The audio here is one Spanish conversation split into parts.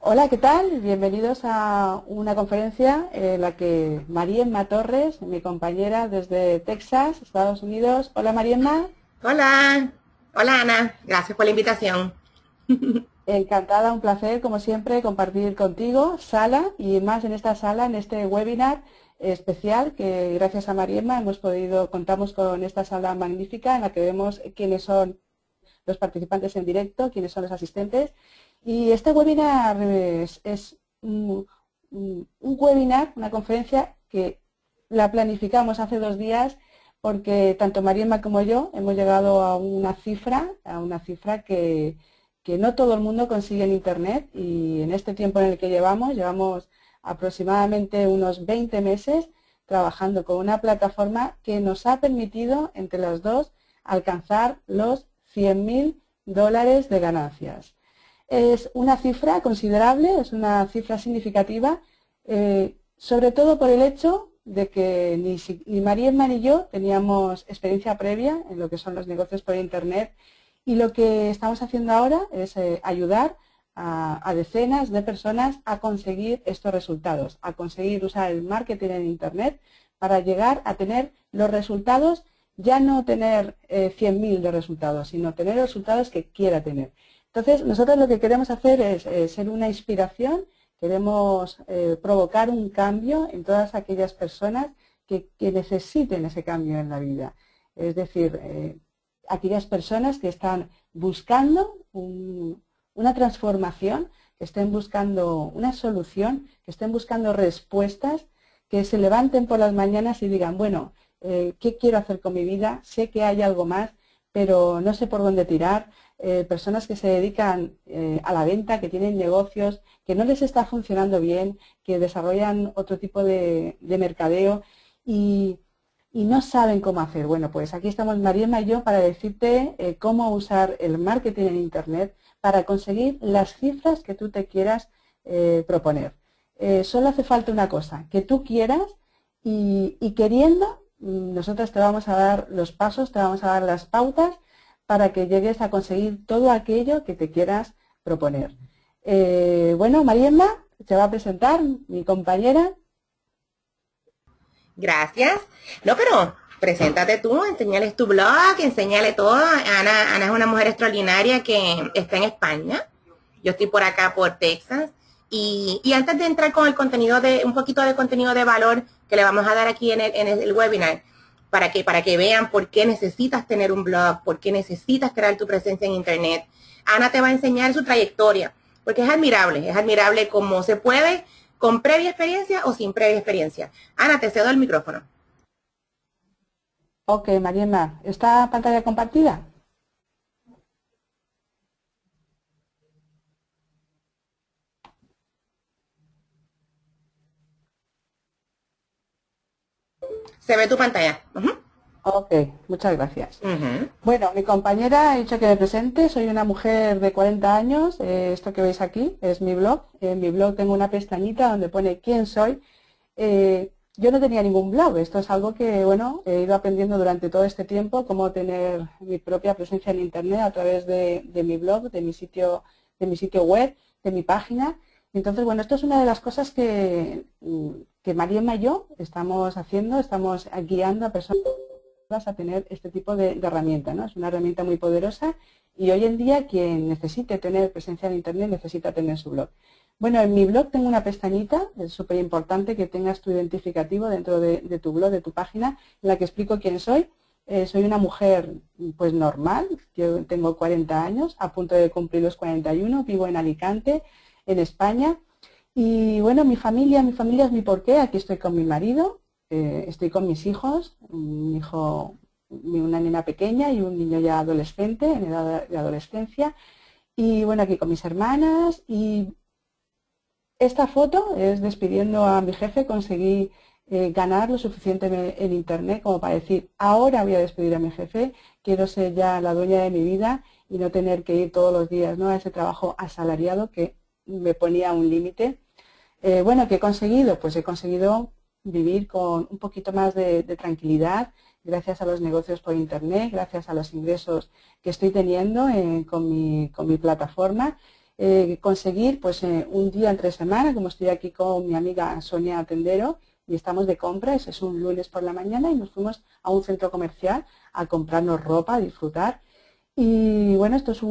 Hola, ¿qué tal? Bienvenidos a una conferencia en la que Mariemma Torres, mi compañera desde Texas, Estados Unidos. Hola, Mariemma. Hola. Hola, Ana. Gracias por la invitación. Encantada, un placer, como siempre, compartir contigo sala y más en esta sala, en este webinar especial que gracias a Mariemma contamos con esta sala magnífica en la que vemos quiénes son los participantes en directo, quiénes son los asistentes. Y este webinar es una conferencia que la planificamos hace 2 días porque tanto Mariemma como yo hemos llegado a una cifra que no todo el mundo consigue en Internet, y en este tiempo en el que llevamos aproximadamente unos 20 meses trabajando con una plataforma que nos ha permitido, entre las dos, alcanzar los $100.000 de ganancias. Es una cifra considerable, es una cifra significativa, sobre todo por el hecho de que ni Mariemma ni yo teníamos experiencia previa en lo que son los negocios por Internet, y lo que estamos haciendo ahora es ayudar a decenas de personas a conseguir estos resultados, a conseguir usar el marketing en Internet para llegar a tener los resultados, ya no tener 100.000 de resultados, sino tener los resultados que quiera tener. Entonces, nosotros lo que queremos hacer es ser una inspiración, queremos provocar un cambio en todas aquellas personas que necesiten ese cambio en la vida. Es decir, aquellas personas que están buscando una transformación, que estén buscando una solución, que estén buscando respuestas, que se levanten por las mañanas y digan, bueno, ¿qué quiero hacer con mi vida? Sé que hay algo más, pero no sé por dónde tirar. Personas que se dedican a la venta, que tienen negocios, que no les está funcionando bien, que desarrollan otro tipo de mercadeo y no saben cómo hacer. Bueno, pues aquí estamos Mariemma y yo para decirte cómo usar el marketing en Internet para conseguir las cifras que tú te quieras proponer. Solo hace falta una cosa, que tú quieras y queriendo, nosotros te vamos a dar los pasos, te vamos a dar las pautas para que llegues a conseguir todo aquello que te quieras proponer. Bueno, Mariemma, se va a presentar mi compañera. Gracias. No, pero preséntate tú, enséñales tu blog, enséñale todo. Ana es una mujer extraordinaria que está en España. Yo estoy por acá, por Texas. Y antes de entrar con el contenido un poquito de contenido de valor que le vamos a dar aquí en el webinar, para que vean por qué necesitas tener un blog, por qué necesitas crear tu presencia en Internet. Ana te va a enseñar su trayectoria, porque es admirable cómo se puede, con previa experiencia o sin previa experiencia. Ana, te cedo el micrófono. Ok, Mariemma, ¿está pantalla compartida? Se ve tu pantalla. Ok, muchas gracias. Bueno, mi compañera ha dicho que me presente. Soy una mujer de 40 años. Esto que veis aquí es mi blog. En mi blog tengo una pestañita donde pone quién soy. Yo no tenía ningún blog. Esto es algo que, bueno, he ido aprendiendo durante todo este tiempo, cómo tener mi propia presencia en Internet a través de mi blog, de mi sitio web, de mi página. Entonces, bueno, esto es una de las cosas que Mariemma y yo estamos haciendo, estamos guiando a personas a tener este tipo de herramienta, ¿no? Es una herramienta muy poderosa y hoy en día quien necesite tener presencia en Internet necesita tener su blog. Bueno, en mi blog tengo una pestañita, es súper importante que tengas tu identificativo dentro de tu blog, de tu página, en la que explico quién soy. Soy una mujer pues normal, yo tengo 40 años, a punto de cumplir los 41, vivo en Alicante, en España, y bueno, mi familia es mi porqué. Aquí estoy con mi marido, estoy con mis hijos, un hijo, una nena pequeña y un niño ya adolescente, en edad de adolescencia, y bueno, aquí con mis hermanas. Y esta foto es despidiendo a mi jefe. Conseguí ganar lo suficiente en Internet como para decir, ahora voy a despedir a mi jefe, quiero ser ya la dueña de mi vida y no tener que ir todos los días, ¿no?, a ese trabajo asalariado que me ponía un límite. Bueno, ¿qué he conseguido? Pues he conseguido vivir con un poquito más de tranquilidad, gracias a los negocios por internet, gracias a los ingresos que estoy teniendo con mi plataforma, conseguir pues un día entre semana, como estoy aquí con mi amiga Sonia Tendero y estamos de compras, es un lunes por la mañana y nos fuimos a un centro comercial a comprarnos ropa, a disfrutar. Y bueno, esto es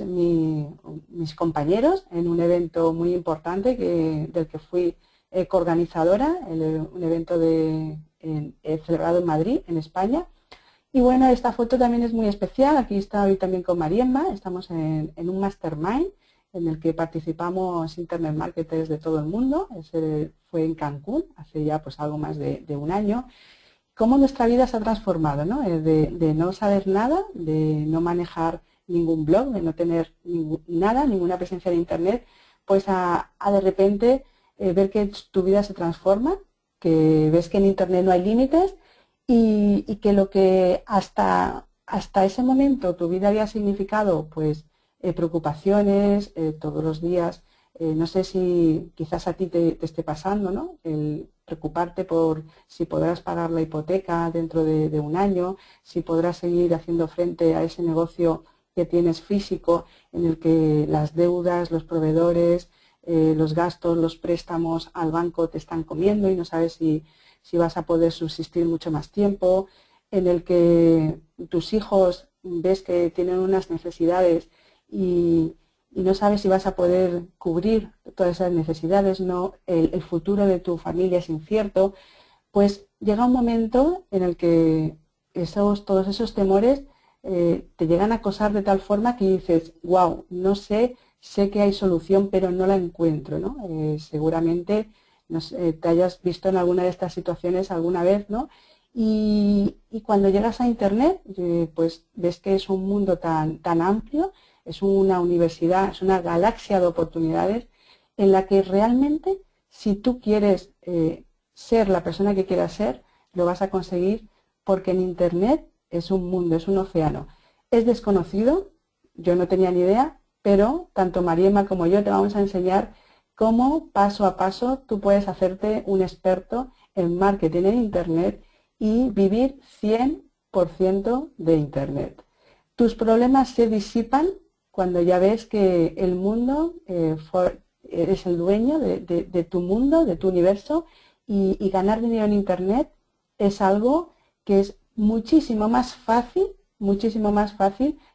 mis compañeros en un evento muy importante del que fui coorganizadora, un evento celebrado en Madrid, en España. Y bueno, esta foto también es muy especial, aquí está hoy también con Mariemma, estamos en un mastermind en el que participamos internet marketers de todo el mundo. Ese fue en Cancún, hace ya pues algo más de un año. Cómo nuestra vida se ha transformado, ¿no? De no saber nada, de no manejar ningún blog, de no tener ninguna presencia de internet, pues a de repente ver que tu vida se transforma, que ves que en internet no hay límites y que lo que hasta ese momento tu vida había significado, pues preocupaciones todos los días, no sé si quizás a ti te esté pasando, ¿no? El preocuparte por si podrás pagar la hipoteca dentro de un año, si podrás seguir haciendo frente a ese negocio que tienes físico, en el que las deudas, los proveedores, los gastos, los préstamos al banco te están comiendo y no sabes si vas a poder subsistir mucho más tiempo, en el que tus hijos ves que tienen unas necesidades y no sabes si vas a poder cubrir todas esas necesidades, ¿no? El futuro de tu familia es incierto. Pues llega un momento en el que todos esos temores te llegan a acosar de tal forma que dices, wow, no sé que hay solución, pero no la encuentro, ¿no? Seguramente te hayas visto en alguna de estas situaciones alguna vez, ¿no? Y cuando llegas a internet, pues ves que es un mundo tan, tan amplio, es una universidad, es una galaxia de oportunidades en la que realmente, si tú quieres ser la persona que quieras ser, lo vas a conseguir, porque en internet es un mundo, es un océano. Es desconocido, yo no tenía ni idea, pero tanto Mariemma como yo te vamos a enseñar cómo paso a paso tú puedes hacerte un experto en marketing en internet y vivir 100% de internet. Tus problemas se disipan cuando ya ves que el mundo, eres el dueño de tu mundo, de tu universo, y ganar dinero en internet es algo que es muchísimo más fácil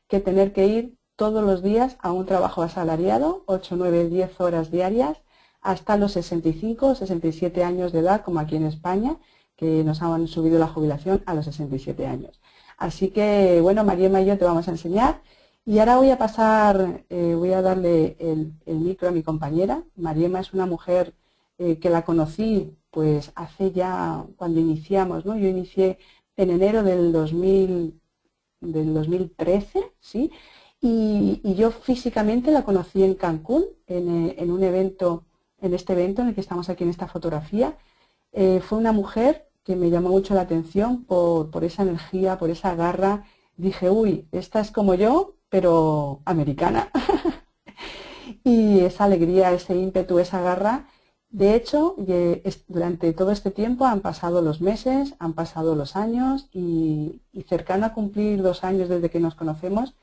que tener que ir todos los días a un trabajo asalariado, 8, 9, 10 horas diarias, hasta los 65, 67 años de edad, como aquí en España, que nos han subido la jubilación a los 67 años. Así que, bueno, Mariemma y yo te vamos a enseñar. Y ahora voy a pasar, voy a darle el micro a mi compañera. Mariemma es una mujer que la conocí pues hace ya, cuando iniciamos, ¿no? Yo inicié en enero del 2013, ¿sí? Y yo físicamente la conocí en Cancún, en este evento en el que estamos aquí en esta fotografía. Fue una mujer que me llamó mucho la atención por esa energía, por esa garra. Dije, uy, esta es como yo, pero americana. Y esa alegría, ese ímpetu, esa garra. De hecho, durante todo este tiempo han pasado los meses, han pasado los años y cercano a cumplir 2 años desde que nos conocemos,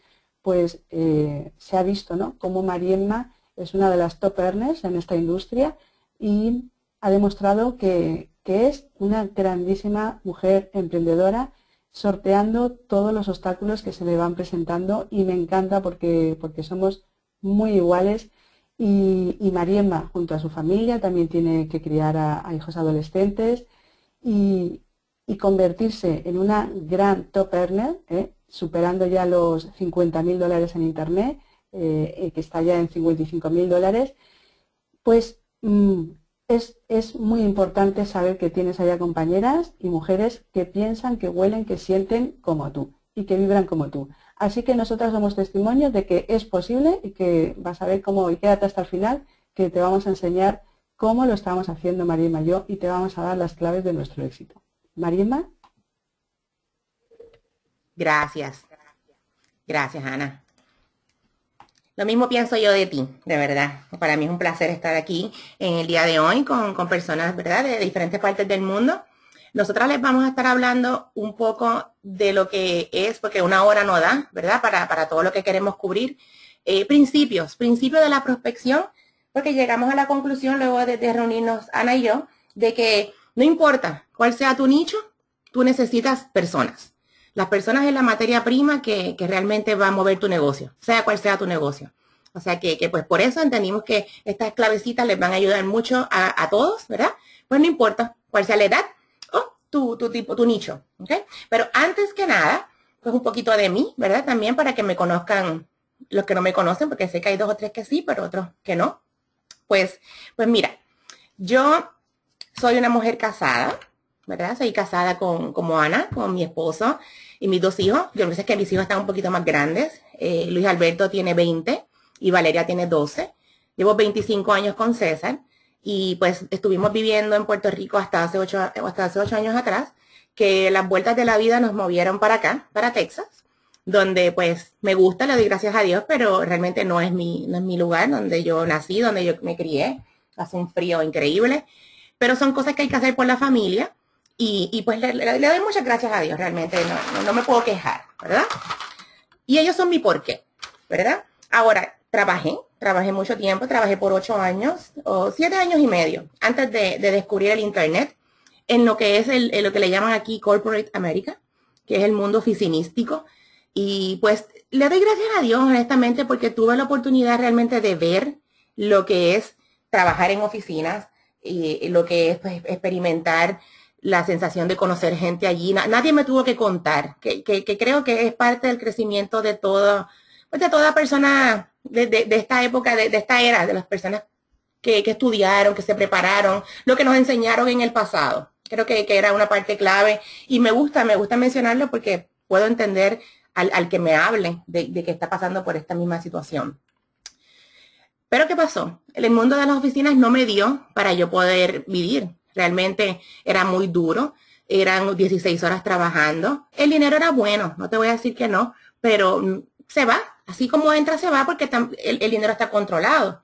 pues se ha visto, ¿no?, cómo Mariemma es una de las top earners en esta industria y ha demostrado que es una grandísima mujer emprendedora, sorteando todos los obstáculos que se le van presentando, y me encanta porque somos muy iguales. Y Mariemma, junto a su familia, también tiene que criar a hijos adolescentes y convertirse en una gran top earner, superando ya los $50.000 en internet, que está ya en $55.000, pues es muy importante saber que tienes allá compañeras y mujeres que piensan, que huelen, que sienten como tú y que vibran como tú. Así que nosotras somos testimonios de que es posible y que vas a ver cómo, y quédate hasta el final, que te vamos a enseñar cómo lo estamos haciendo Mariemma y yo, y te vamos a dar las claves de nuestro éxito. Mariemma. Gracias. Gracias, Ana. Lo mismo pienso yo de ti, de verdad. Para mí es un placer estar aquí en el día de hoy con personas, ¿verdad?, de diferentes partes del mundo. Nosotras les vamos a estar hablando un poco de lo que es, porque una hora no da, ¿verdad? Para todo lo que queremos cubrir. Principios de la prospección, porque llegamos a la conclusión luego de reunirnos Ana y yo, de que no importa cuál sea tu nicho, tú necesitas personas. Las personas es la materia prima que realmente va a mover tu negocio, sea cual sea tu negocio. O sea que pues por eso entendimos que estas clavecitas les van a ayudar mucho a todos, ¿verdad? Pues no importa cuál sea la edad o tu nicho, ¿ok? Pero antes que nada, pues un poquito de mí, ¿verdad? También para que me conozcan los que no me conocen, porque sé que hay dos o tres que sí, pero otros que no. Pues mira, yo soy una mujer casada, ¿verdad? Soy casada como Ana, con mi esposo y mis dos hijos. Yo lo que sé es que mis hijos están un poquito más grandes. Luis Alberto tiene 20 y Valeria tiene 12. Llevo 25 años con César y pues estuvimos viviendo en Puerto Rico hasta hace ocho años atrás, que las vueltas de la vida nos movieron para acá, para Texas, donde pues me gusta, le doy gracias a Dios, pero realmente no es mi lugar, donde yo nací, donde yo me crié. Hace un frío increíble, pero son cosas que hay que hacer por la familia y pues le doy muchas gracias a Dios, realmente no me puedo quejar, ¿verdad? Y ellos son mi porqué, ¿verdad? Ahora, Trabajé mucho tiempo, trabajé por 8 años o 7 años y medio antes de descubrir el Internet en lo que es lo que le llaman aquí Corporate America, que es el mundo oficinístico. Y pues le doy gracias a Dios, honestamente, porque tuve la oportunidad realmente de ver lo que es trabajar en oficinas y lo que es pues, experimentar la sensación de conocer gente allí. Nadie me tuvo que contar, que creo que es parte del crecimiento de todo. Pues de toda persona de esta época, de esta era, de las personas que estudiaron, que se prepararon, lo que nos enseñaron en el pasado. Creo que era una parte clave y me gusta mencionarlo porque puedo entender al que me hable de que está pasando por esta misma situación. Pero ¿qué pasó? El mundo de las oficinas no me dio para yo poder vivir. Realmente era muy duro, eran 16 horas trabajando. El dinero era bueno, no te voy a decir que no, pero se va, así como entra se va porque el dinero está controlado.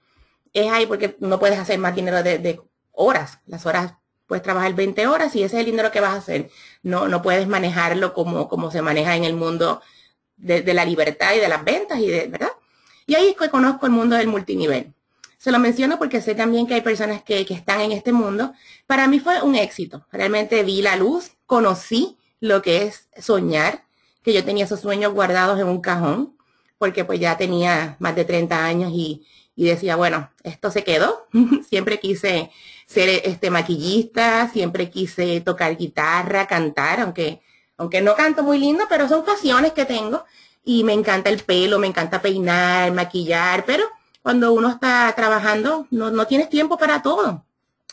Es ahí porque no puedes hacer más dinero de horas. Las horas, puedes trabajar 20 horas y ese es el dinero que vas a hacer. No puedes manejarlo como se maneja en el mundo de la libertad y de las ventas, y ¿verdad? Y ahí es que conozco el mundo del multinivel. Se lo menciono porque sé también que hay personas que están en este mundo. Para mí fue un éxito. Realmente vi la luz, conocí lo que es soñar, que yo tenía esos sueños guardados en un cajón, porque pues ya tenía más de 30 años y decía, bueno, esto se quedó. Siempre quise ser maquillista, siempre quise tocar guitarra, cantar, aunque no canto muy lindo, pero son pasiones que tengo y me encanta el pelo, me encanta peinar, maquillar, pero cuando uno está trabajando no tienes tiempo para todo.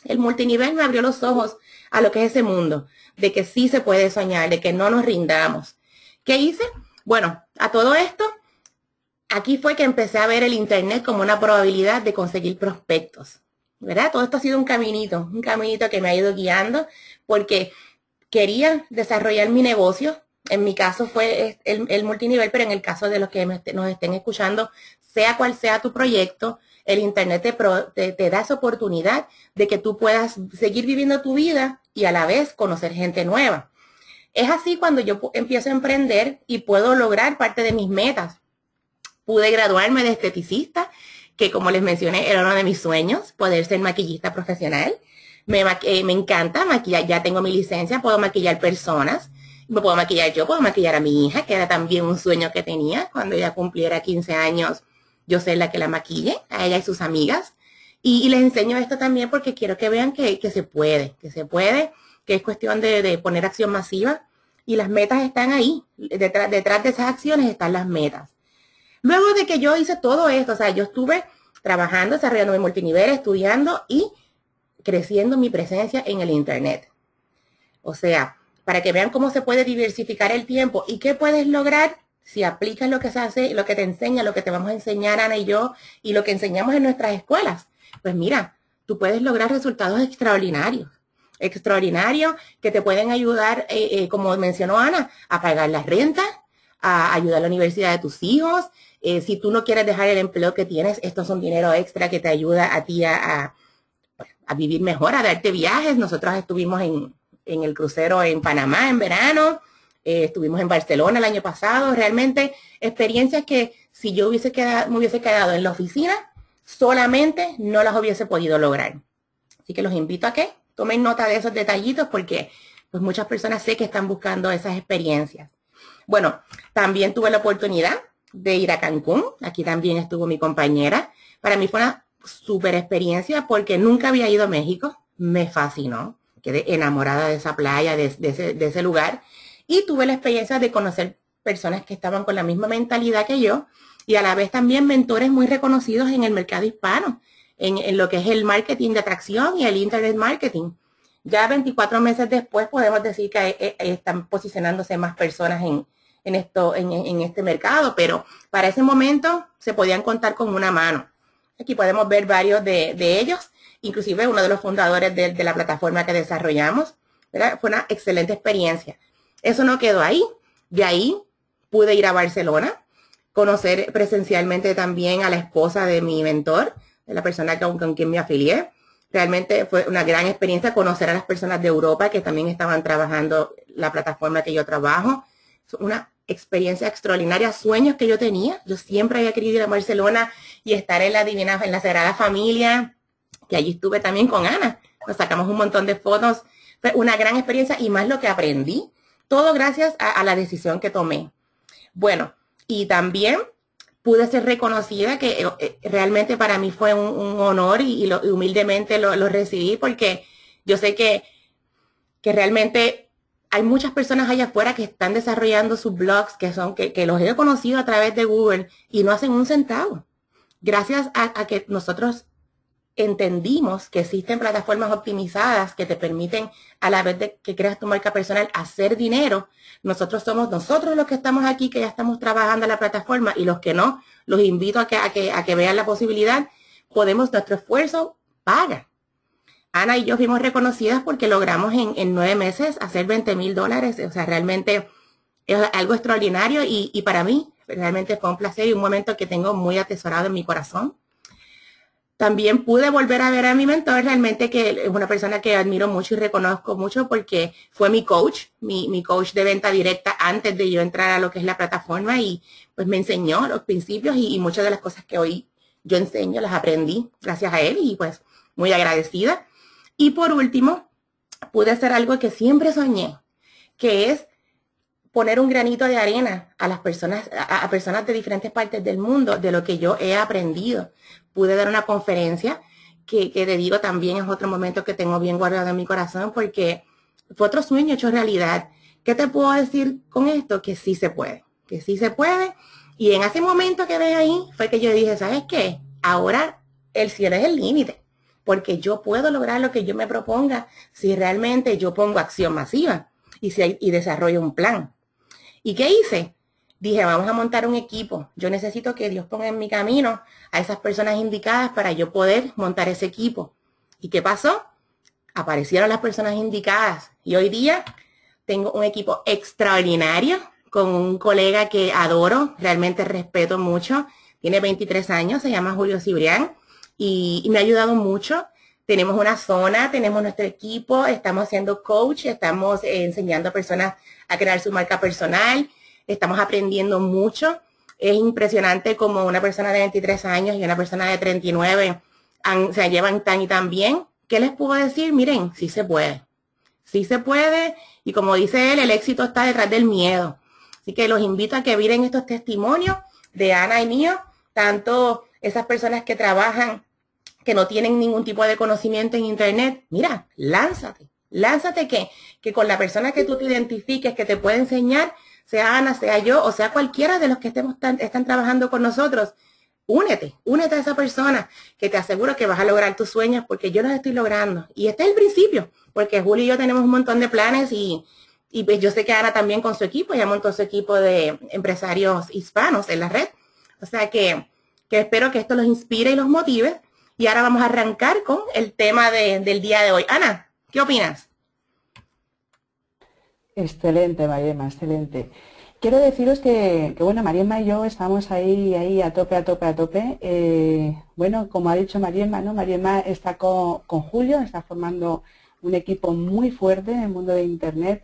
El multinivel me abrió los ojos a lo que es ese mundo, de que sí se puede soñar, de que no nos rindamos. ¿Qué hice? Bueno, a todo esto, aquí fue que empecé a ver el Internet como una probabilidad de conseguir prospectos, ¿verdad? Todo esto ha sido un caminito que me ha ido guiando porque quería desarrollar mi negocio. En mi caso fue el multinivel, pero en el caso de los que nos estén escuchando, sea cual sea tu proyecto, el Internet te da esa oportunidad de que tú puedas seguir viviendo tu vida y a la vez conocer gente nueva. Es así cuando yo empiezo a emprender y puedo lograr parte de mis metas. Pude graduarme de esteticista, que como les mencioné, era uno de mis sueños, poder ser maquillista profesional. Me encanta maquillar, ya tengo mi licencia, puedo maquillar personas, me puedo maquillar yo, puedo maquillar a mi hija, que era también un sueño que tenía. Cuando ella cumpliera 15 años, yo ser la que la maquille, a ella y sus amigas. Y les enseño esto también porque quiero que vean que se puede, que es cuestión de poner acción masiva. Y las metas están ahí, detrás de esas acciones están las metas. Luego de que yo hice todo esto, o sea, yo estuve trabajando, desarrollando mi multinivel, estudiando y creciendo mi presencia en el Internet. O sea, para que vean cómo se puede diversificar el tiempo y qué puedes lograr si aplicas lo que se hace, lo que te enseña, lo que te vamos a enseñar Ana y yo y lo que enseñamos en nuestras escuelas. Pues mira, tú puedes lograr resultados extraordinarios que te pueden ayudar, como mencionó Ana, a pagar las rentas, a ayudar a la universidad de tus hijos. Si tú no quieres dejar el empleo que tienes, estos son dinero extra que te ayuda a ti a vivir mejor, a darte viajes. Nosotros estuvimos en el crucero en Panamá en verano, estuvimos en Barcelona el año pasado, realmente experiencias que si yo me hubiese quedado en la oficina, solamente no las hubiese podido lograr. Así que los invito a que tomen nota de esos detallitos porque pues muchas personas sé que están buscando esas experiencias. Bueno, también tuve la oportunidad de ir a Cancún, aquí también estuvo mi compañera. Para mí fue una súper experiencia porque nunca había ido a México, me fascinó, quedé enamorada de esa playa, de ese lugar. Y tuve la experiencia de conocer personas que estaban con la misma mentalidad que yo y a la vez también mentores muy reconocidos en el mercado hispano, en lo que es el marketing de atracción y el internet marketing. Ya 24 meses después podemos decir que están posicionándose más personas en este mercado, pero para ese momento se podían contar con una mano. Aquí podemos ver varios de ellos, inclusive uno de los fundadores de la plataforma que desarrollamos, ¿verdad? Fue una excelente experiencia. Eso no quedó ahí. De ahí pude ir a Barcelona, conocer presencialmente también a la esposa de mi mentor, de la persona con quien me afilié. Realmente fue una gran experiencia conocer a las personas de Europa que también estaban trabajando la plataforma que yo trabajo. Una experiencia extraordinaria, sueños que yo tenía. Yo siempre había querido ir a Barcelona y estar en la Sagrada Familia, que allí estuve también con Ana. Nos sacamos un montón de fotos. Fue una gran experiencia y más lo que aprendí. Todo gracias a la decisión que tomé. Bueno, y también pude ser reconocida, que realmente para mí fue un honor y humildemente lo recibí, porque yo sé que realmente hay muchas personas allá afuera que están desarrollando sus blogs, que los he conocido a través de Google y no hacen un centavo. Gracias a que nosotros entendimos que existen plataformas optimizadas que te permiten, a la vez de que creas tu marca personal, hacer dinero. Nosotros somos los que estamos aquí, que ya estamos trabajando en la plataforma, y los que no, los invito a que vean la posibilidad. Nuestro esfuerzo paga. Ana y yo fuimos reconocidas porque logramos en 9 meses hacer $20,000. O sea, realmente es algo extraordinario y para mí realmente fue un placer y un momento que tengo muy atesorado en mi corazón. También pude volver a ver a mi mentor, realmente que es una persona que admiro mucho y reconozco mucho porque fue mi coach, mi coach de venta directa antes de yo entrar a lo que es la plataforma, y pues me enseñó los principios y muchas de las cosas que hoy yo enseño las aprendí gracias a él y pues muy agradecida. Y por último, pude hacer algo que siempre soñé, que es poner un granito de arena a las personas, a personas de diferentes partes del mundo, de lo que yo he aprendido. Pude dar una conferencia que te digo también es otro momento que tengo bien guardado en mi corazón porque fue otro sueño hecho realidad. ¿Qué te puedo decir con esto? Que sí se puede, que sí se puede. Y en ese momento que ves ahí fue que yo dije, ¿sabes qué? Ahora el cielo es el límite, porque yo puedo lograr lo que yo me proponga si realmente yo pongo acción masiva y desarrollo un plan. ¿Y qué hice? Dije, vamos a montar un equipo. Yo necesito que Dios ponga en mi camino a esas personas indicadas para yo poder montar ese equipo. ¿Y qué pasó? Aparecieron las personas indicadas. Y hoy día tengo un equipo extraordinario con un colega que adoro, realmente respeto mucho. Tiene 23 años, se llama Julio Cibrián y me ha ayudado mucho. Tenemos una zona, tenemos nuestro equipo, estamos haciendo coach, estamos enseñando a personas a crear su marca personal, estamos aprendiendo mucho. Es impresionante como una persona de 23 años y una persona de 39 se llevan tan y tan bien. ¿Qué les puedo decir? Miren, sí se puede. Sí se puede y como dice él, el éxito está detrás del miedo. Así que los invito a que miren estos testimonios de Ana y mío, tanto esas personas que trabajan que no tienen ningún tipo de conocimiento en internet. Mira, lánzate que con la persona que tú te identifiques, que te puede enseñar, sea Ana, sea yo, o sea cualquiera de los que están trabajando con nosotros, únete a esa persona, que te aseguro que vas a lograr tus sueños, porque yo los estoy logrando, y este es el principio, porque Julio y yo tenemos un montón de planes, y pues yo sé que Ana también con su equipo, ya montó su equipo de empresarios hispanos en la red, o sea que espero que esto los inspire y los motive. Y ahora vamos a arrancar con el tema del día de hoy. Ana, ¿qué opinas? Excelente, Mariemma, excelente. Quiero deciros que bueno, Mariemma y yo estamos ahí a tope. Bueno, como ha dicho Mariemma, ¿no? Mariemma está con Julio, está formando un equipo muy fuerte en el mundo de Internet.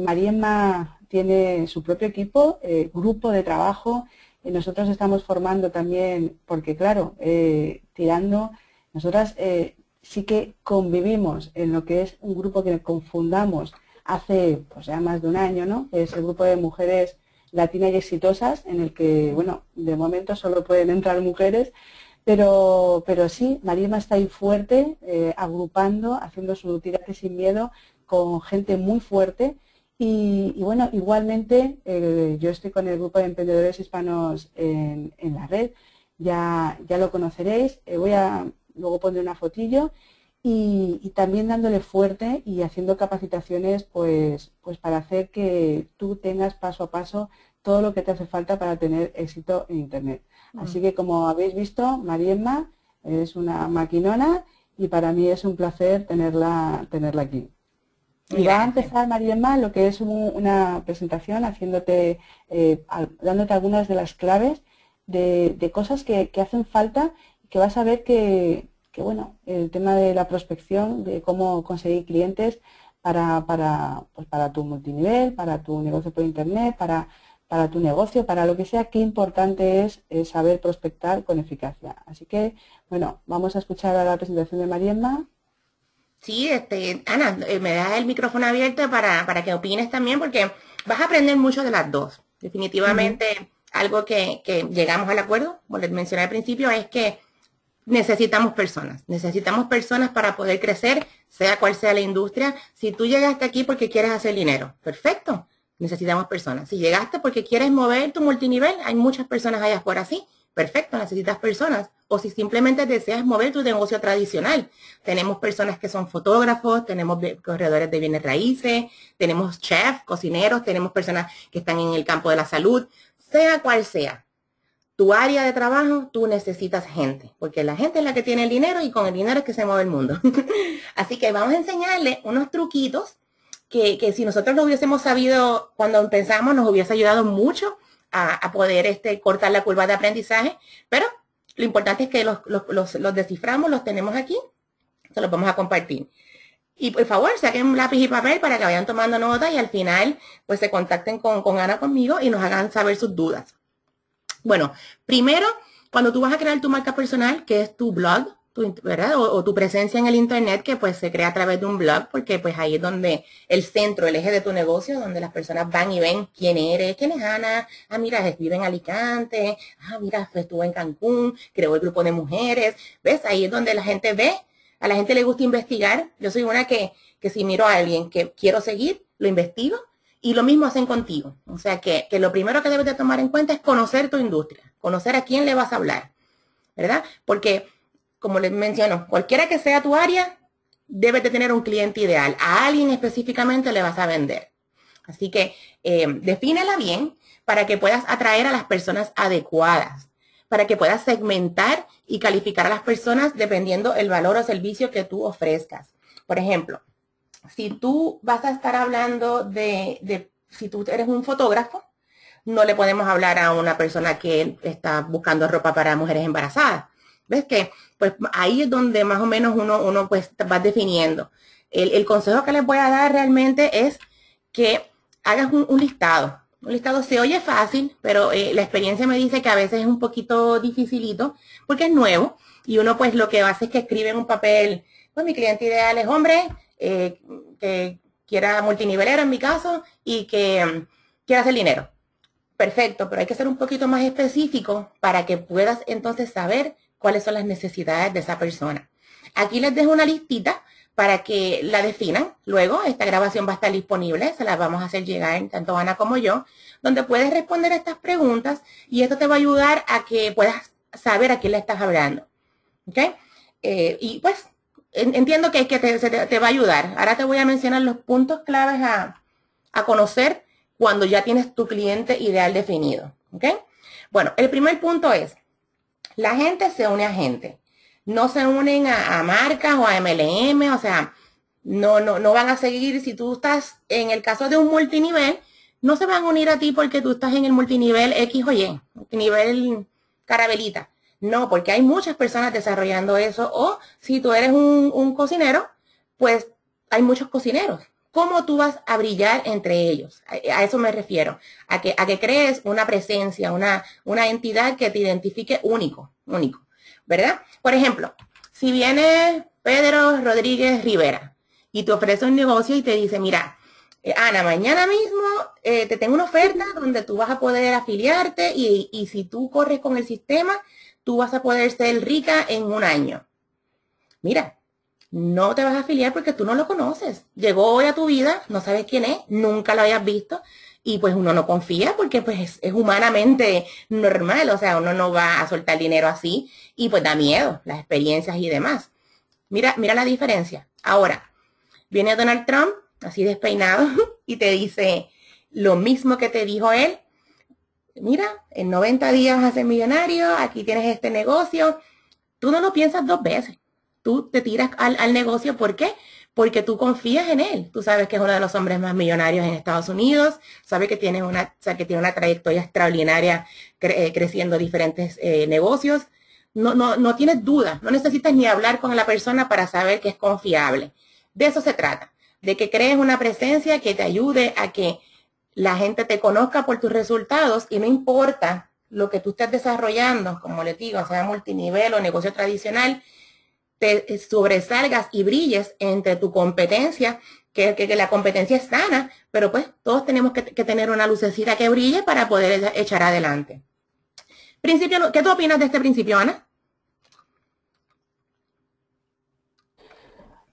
Mariemma tiene su propio equipo, grupo de trabajo. Nosotros estamos formando también, porque claro, nosotras sí que convivimos en lo que es un grupo que confundamos hace pues, ya más de un año, ¿no? Es el grupo de mujeres latinas y exitosas, en el que, bueno, de momento solo pueden entrar mujeres, pero sí, Mariemma está ahí fuerte, agrupando, haciendo su tirate sin miedo con gente muy fuerte. Y bueno, igualmente yo estoy con el grupo de emprendedores hispanos en la red, ya lo conoceréis, luego pondré una fotillo y también dándole fuerte y haciendo capacitaciones pues para hacer que tú tengas paso a paso todo lo que te hace falta para tener éxito en Internet. Así que como habéis visto, Mariemma es una maquinona y para mí es un placer tenerla aquí. Y va a empezar Mariemma lo que es una presentación haciéndote, dándote algunas de las claves de cosas que hacen falta, que vas a ver que bueno, el tema de la prospección, de cómo conseguir clientes para tu multinivel, para tu negocio por Internet, para tu negocio, para lo que sea, qué importante es saber prospectar con eficacia. Así que, bueno, vamos a escuchar a la presentación de Mariemma. Sí, Ana, me das el micrófono abierto para que opines también, porque vas a aprender mucho de las dos. Definitivamente, algo que llegamos al acuerdo, como les mencioné al principio, es que necesitamos personas para poder crecer, sea cual sea la industria. Si tú llegaste aquí porque quieres hacer dinero, perfecto, necesitamos personas. Si llegaste porque quieres mover tu multinivel, hay muchas personas allá afuera así. Perfecto, necesitas personas. O si simplemente deseas mover tu negocio tradicional. Tenemos personas que son fotógrafos, tenemos corredores de bienes raíces, tenemos chefs, cocineros, tenemos personas que están en el campo de la salud. Sea cual sea tu área de trabajo, tú necesitas gente. Porque la gente es la que tiene el dinero y con el dinero es que se mueve el mundo. Así que vamos a enseñarle unos truquitos que si nosotros lo hubiésemos sabido cuando empezamos nos hubiese ayudado mucho a poder cortar la curva de aprendizaje, pero lo importante es que los desciframos, los tenemos aquí, se los vamos a compartir. Y por favor, saquen un lápiz y papel para que vayan tomando nota y al final pues se contacten con Ana, conmigo, y nos hagan saber sus dudas. Bueno, primero, cuando tú vas a crear tu marca personal, que es tu blog, ¿verdad? O tu presencia en el Internet, que pues se crea a través de un blog, porque pues ahí es donde el centro, el eje de tu negocio, donde las personas van y ven quién eres, quién es Ana. Ah, mira, vive en Alicante. Ah, mira, estuvo en Cancún, creó el grupo de mujeres. ¿Ves? Ahí es donde la gente ve, a la gente le gusta investigar. Yo soy una que si miro a alguien que quiero seguir, lo investigo, y lo mismo hacen contigo. O sea que lo primero que debes de tomar en cuenta es conocer tu industria, conocer a quién le vas a hablar, ¿verdad? Porque como les menciono, cualquiera que sea tu área, debes de tener un cliente ideal. A alguien específicamente le vas a vender. Así que defínela bien para que puedas atraer a las personas adecuadas, para que puedas segmentar y calificar a las personas dependiendo el valor o servicio que tú ofrezcas. Por ejemplo, si tú vas a estar hablando si tú eres un fotógrafo, no le podemos hablar a una persona que está buscando ropa para mujeres embarazadas. ¿Ves que? Pues ahí es donde más o menos uno pues va definiendo. El consejo que les voy a dar realmente es que hagas un listado. Un listado se oye fácil, pero la experiencia me dice que a veces es un poquito dificilito porque es nuevo y uno pues lo que hace es que escribe en un papel, pues mi cliente ideal es hombre, que quiera multinivelero en mi caso y que quiera hacer dinero. Perfecto, pero hay que ser un poquito más específico para que puedas entonces saber cuáles son las necesidades de esa persona. Aquí les dejo una listita para que la definan. Luego, esta grabación va a estar disponible, se la vamos a hacer llegar tanto Ana como yo, donde puedes responder estas preguntas y esto te va a ayudar a que puedas saber a quién le estás hablando. ¿Okay? Y pues, entiendo que te va a ayudar. Ahora te voy a mencionar los puntos claves a conocer cuando ya tienes tu cliente ideal definido. ¿Okay? Bueno, el primer punto es, la gente se une a gente, no se unen a marcas o a MLM, o sea, no van a seguir. Si tú estás en el caso de un multinivel, no se van a unir a ti porque tú estás en el multinivel X o Y, multinivel carabelita. No, porque hay muchas personas desarrollando eso. O si tú eres un cocinero, pues hay muchos cocineros. ¿Cómo tú vas a brillar entre ellos? A eso me refiero, a que crees una presencia, una entidad que te identifique único, ¿verdad? Por ejemplo, si viene Pedro Rodríguez Rivera y te ofrece un negocio y te dice, mira, Ana, mañana mismo te tengo una oferta donde tú vas a poder afiliarte y si tú corres con el sistema, tú vas a poder ser rica en un año. Mira, no te vas a afiliar porque tú no lo conoces. Llegó hoy a tu vida, no sabes quién es, nunca lo habías visto y pues uno no confía porque pues es humanamente normal, o sea, uno no va a soltar dinero así y pues da miedo, las experiencias y demás. Mira la diferencia. Ahora, viene Donald Trump, así despeinado, y te dice lo mismo que te dijo él. Mira, en 90 días vas a ser millonario, aquí tienes este negocio. Tú no lo piensas dos veces. Tú te tiras al negocio, ¿por qué? Porque tú confías en él. Tú sabes que es uno de los hombres más millonarios en Estados Unidos, sabes que tiene una trayectoria extraordinaria creciendo diferentes negocios. No tienes duda, no necesitas ni hablar con la persona para saber que es confiable. De eso se trata, de que crees una presencia que te ayude a que la gente te conozca por tus resultados y no importa lo que tú estés desarrollando, como les digo, sea multinivel o negocio tradicional, te sobresalgas y brilles entre tu competencia, que la competencia es sana, pero pues todos tenemos que tener una lucecita que brille para poder echar adelante. Principio, ¿qué tú opinas de este principio, Ana?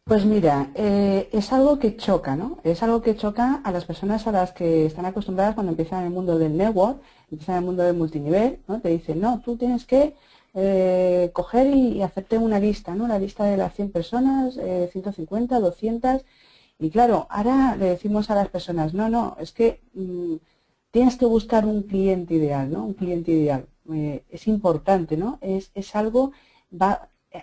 Pues mira, es algo que choca, ¿no? Es algo que choca a las personas a las que están acostumbradas cuando empiezan en el mundo del network, empiezan en el mundo del multinivel, ¿no? Te dicen, no, tú tienes que coger y hacerte una lista, ¿no? La lista de las 100 personas, 150, 200, y claro, ahora le decimos a las personas, no, es que tienes que buscar un cliente ideal, ¿no? Un cliente ideal. Es importante, ¿no? Es algo,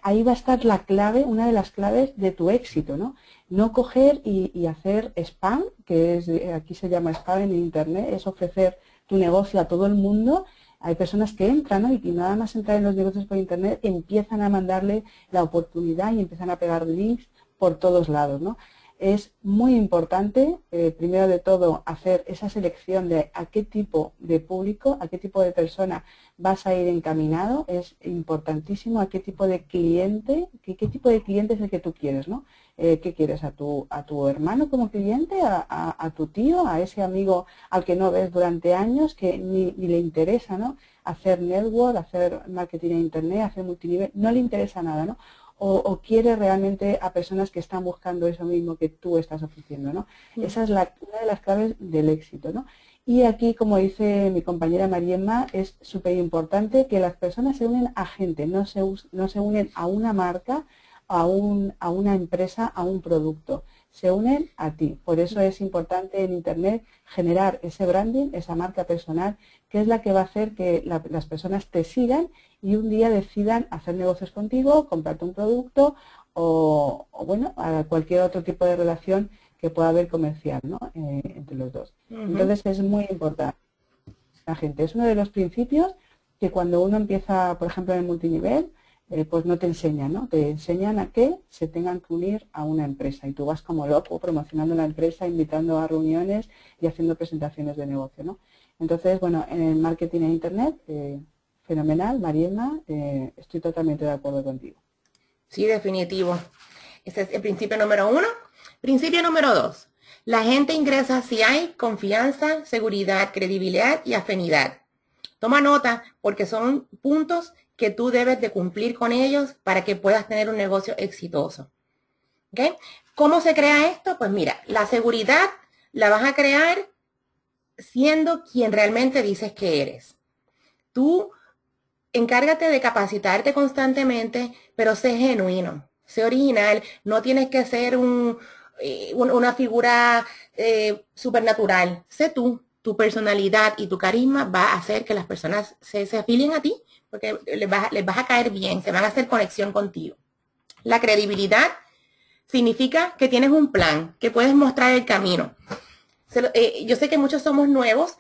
ahí va a estar la clave, una de las claves de tu éxito, ¿no? No coger y hacer spam, que es, aquí se llama spam en internet, es ofrecer tu negocio a todo el mundo. Hay personas que entran, ¿no? Y que nada más entrar en los negocios por internet empiezan a mandarle la oportunidad y empiezan a pegar links por todos lados, ¿no? Es muy importante, primero de todo, hacer esa selección de a qué tipo de público, a qué tipo de persona vas a ir encaminado. Es importantísimo a qué tipo de cliente, qué tipo de cliente es el que tú quieres, ¿no? ¿Qué quieres? ¿A tu hermano como cliente? ¿A tu tío? ¿A ese amigo al que no ves durante años que ni le interesa, ¿no? Hacer network, hacer marketing en internet, hacer multinivel, no le interesa nada, ¿no? O quiere realmente a personas que están buscando eso mismo que tú estás ofreciendo, ¿no? Sí. Esa es una de las claves del éxito, ¿no? Y aquí, como dice mi compañera Mariemma, es súper importante que las personas se unen a gente, no se unen a una marca, a una empresa, a un producto. Se unen a ti. Por eso es importante en internet generar ese branding, esa marca personal, que es la que va a hacer que las personas te sigan y un día decidan hacer negocios contigo, comprarte un producto o bueno, a cualquier otro tipo de relación que pueda haber comercial, ¿no? Entre los dos. Entonces es muy importante la gente. Es uno de los principios que cuando uno empieza, por ejemplo, en el multinivel, pues no te enseñan, ¿no? Te enseñan a que se tengan que unir a una empresa y tú vas como loco promocionando la empresa, invitando a reuniones y haciendo presentaciones de negocio, ¿no? Entonces, bueno, en el marketing en internet, fenomenal, Mariemma, estoy totalmente de acuerdo contigo. Sí, definitivo. Ese es el principio número 1. Principio número 2. La gente ingresa si hay confianza, seguridad, credibilidad y afinidad. Toma nota porque son puntos que tú debes de cumplir con ellos para que puedas tener un negocio exitoso. ¿Okay? ¿Cómo se crea esto? Pues mira, la seguridad la vas a crear siendo quien realmente dices que eres. Tú encárgate de capacitarte constantemente, pero sé genuino, sé original. No tienes que ser una figura supernatural. Sé tú. Tu personalidad y tu carisma va a hacer que las personas se afilien a ti, porque les vas a caer bien, se van a hacer conexión contigo. La credibilidad significa que tienes un plan, que puedes mostrar el camino. Yo sé que muchos somos nuevos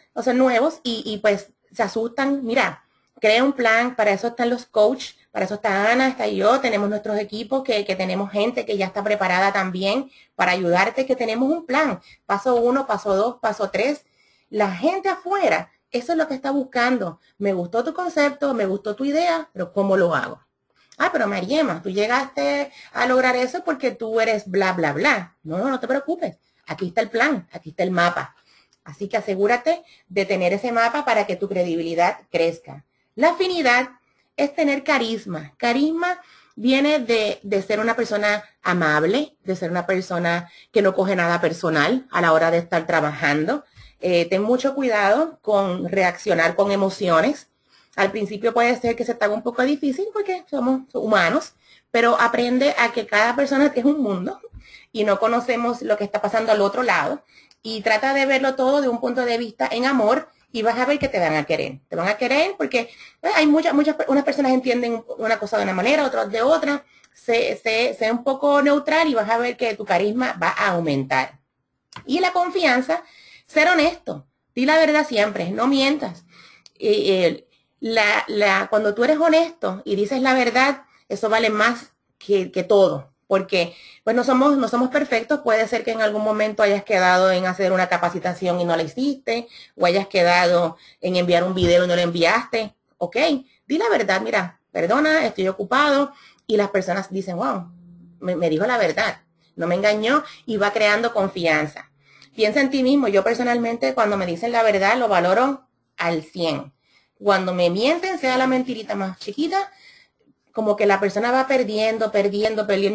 y pues se asustan. Mira, crea un plan, para eso están los coaches, Para eso está Ana, está yo, tenemos nuestros equipos, que tenemos gente que ya está preparada también para ayudarte, que tenemos un plan. Paso 1, paso 2, paso 3. La gente afuera, eso es lo que está buscando. Me gustó tu concepto, me gustó tu idea, pero ¿cómo lo hago? Ah, pero Mariemma, tú llegaste a lograr eso porque tú eres bla, bla, bla. No, no, no te preocupes. Aquí está el plan, aquí está el mapa. Así que asegúrate de tener ese mapa para que tu credibilidad crezca. La afinidad es tener carisma. Carisma viene de ser una persona amable, de ser una persona que no coge nada personal a la hora de estar trabajando. Ten mucho cuidado con reaccionar con emociones. Al principio puede ser que se te haga un poco difícil porque somos humanos, pero aprende a que cada persona es un mundo y no conocemos lo que está pasando al otro lado. Y trata de verlo todo de un punto de vista en amor. Y vas a ver que te van a querer. Te van a querer porque hay unas personas entienden una cosa de una manera, otras de otra. Sé un poco neutral y vas a ver que tu carisma va a aumentar. Y la confianza, ser honesto. Di la verdad siempre, no mientas. Cuando tú eres honesto y dices la verdad, eso vale más que todo. Porque pues no somos perfectos, puede ser que en algún momento hayas quedado en hacer una capacitación y no la hiciste, o hayas quedado en enviar un video y no lo enviaste. Ok, di la verdad, mira, perdona, estoy ocupado, y las personas dicen, wow, me dijo la verdad, no me engañó, y va creando confianza. Piensa en ti mismo. Yo personalmente cuando me dicen la verdad lo valoro al 100. Cuando me mienten, sea la mentirita más chiquita, como que la persona va perdiendo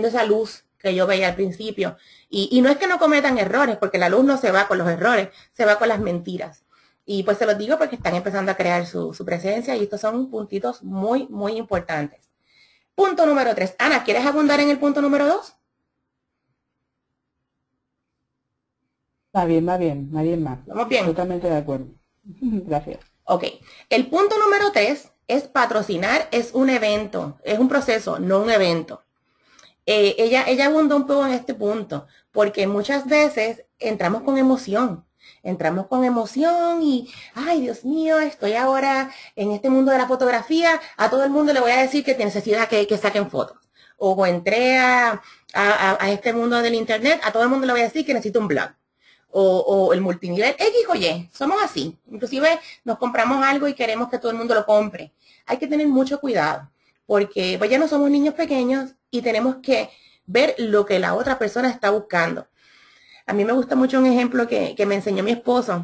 esa luz que yo veía al principio. Y no es que no cometan errores, porque la luz no se va con los errores, se va con las mentiras. Y pues se los digo porque están empezando a crear su presencia y estos son puntitos muy, muy importantes. Punto número 3. Ana, ¿quieres abundar en el punto número 2? Va bien. Vamos bien. Totalmente de acuerdo. Gracias. Ok. El punto número 3... es patrocinar, es un evento, es un proceso, no un evento. Ella abundó un poco en este punto, porque muchas veces entramos con emoción y, ay Dios mío, estoy ahora en este mundo de la fotografía, a todo el mundo le voy a decir que necesita que saquen fotos. O entré a este mundo del internet, a todo el mundo le voy a decir que necesito un blog. O el multinivel, X o Y, somos así. Inclusive nos compramos algo y queremos que todo el mundo lo compre. Hay que tener mucho cuidado, porque pues ya no somos niños pequeños y tenemos que ver lo que la otra persona está buscando. A mí me gusta mucho un ejemplo que me enseñó mi esposo,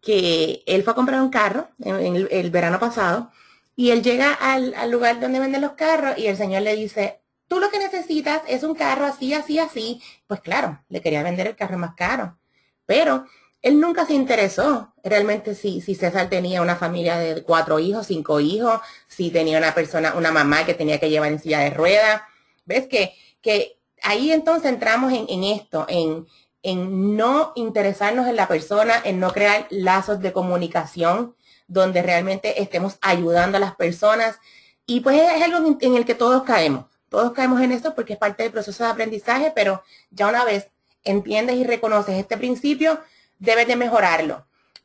que él fue a comprar un carro en el verano pasado, y él llega al lugar donde venden los carros y el señor le dice, tú lo que necesitas es un carro así, así, así. Pues claro, le quería vender el carro más caro. Pero él nunca se interesó realmente si César tenía una familia de 4 hijos, 5 hijos, si tenía una mamá que tenía que llevar en silla de ruedas. ¿Ves? Que ahí entonces entramos en esto, en no interesarnos en la persona, en no crear lazos de comunicación donde realmente estemos ayudando a las personas. Y pues es algo en el que todos caemos. Todos caemos en esto porque es parte del proceso de aprendizaje, pero ya una vez entiendes y reconoces este principio, debes de mejorarlo.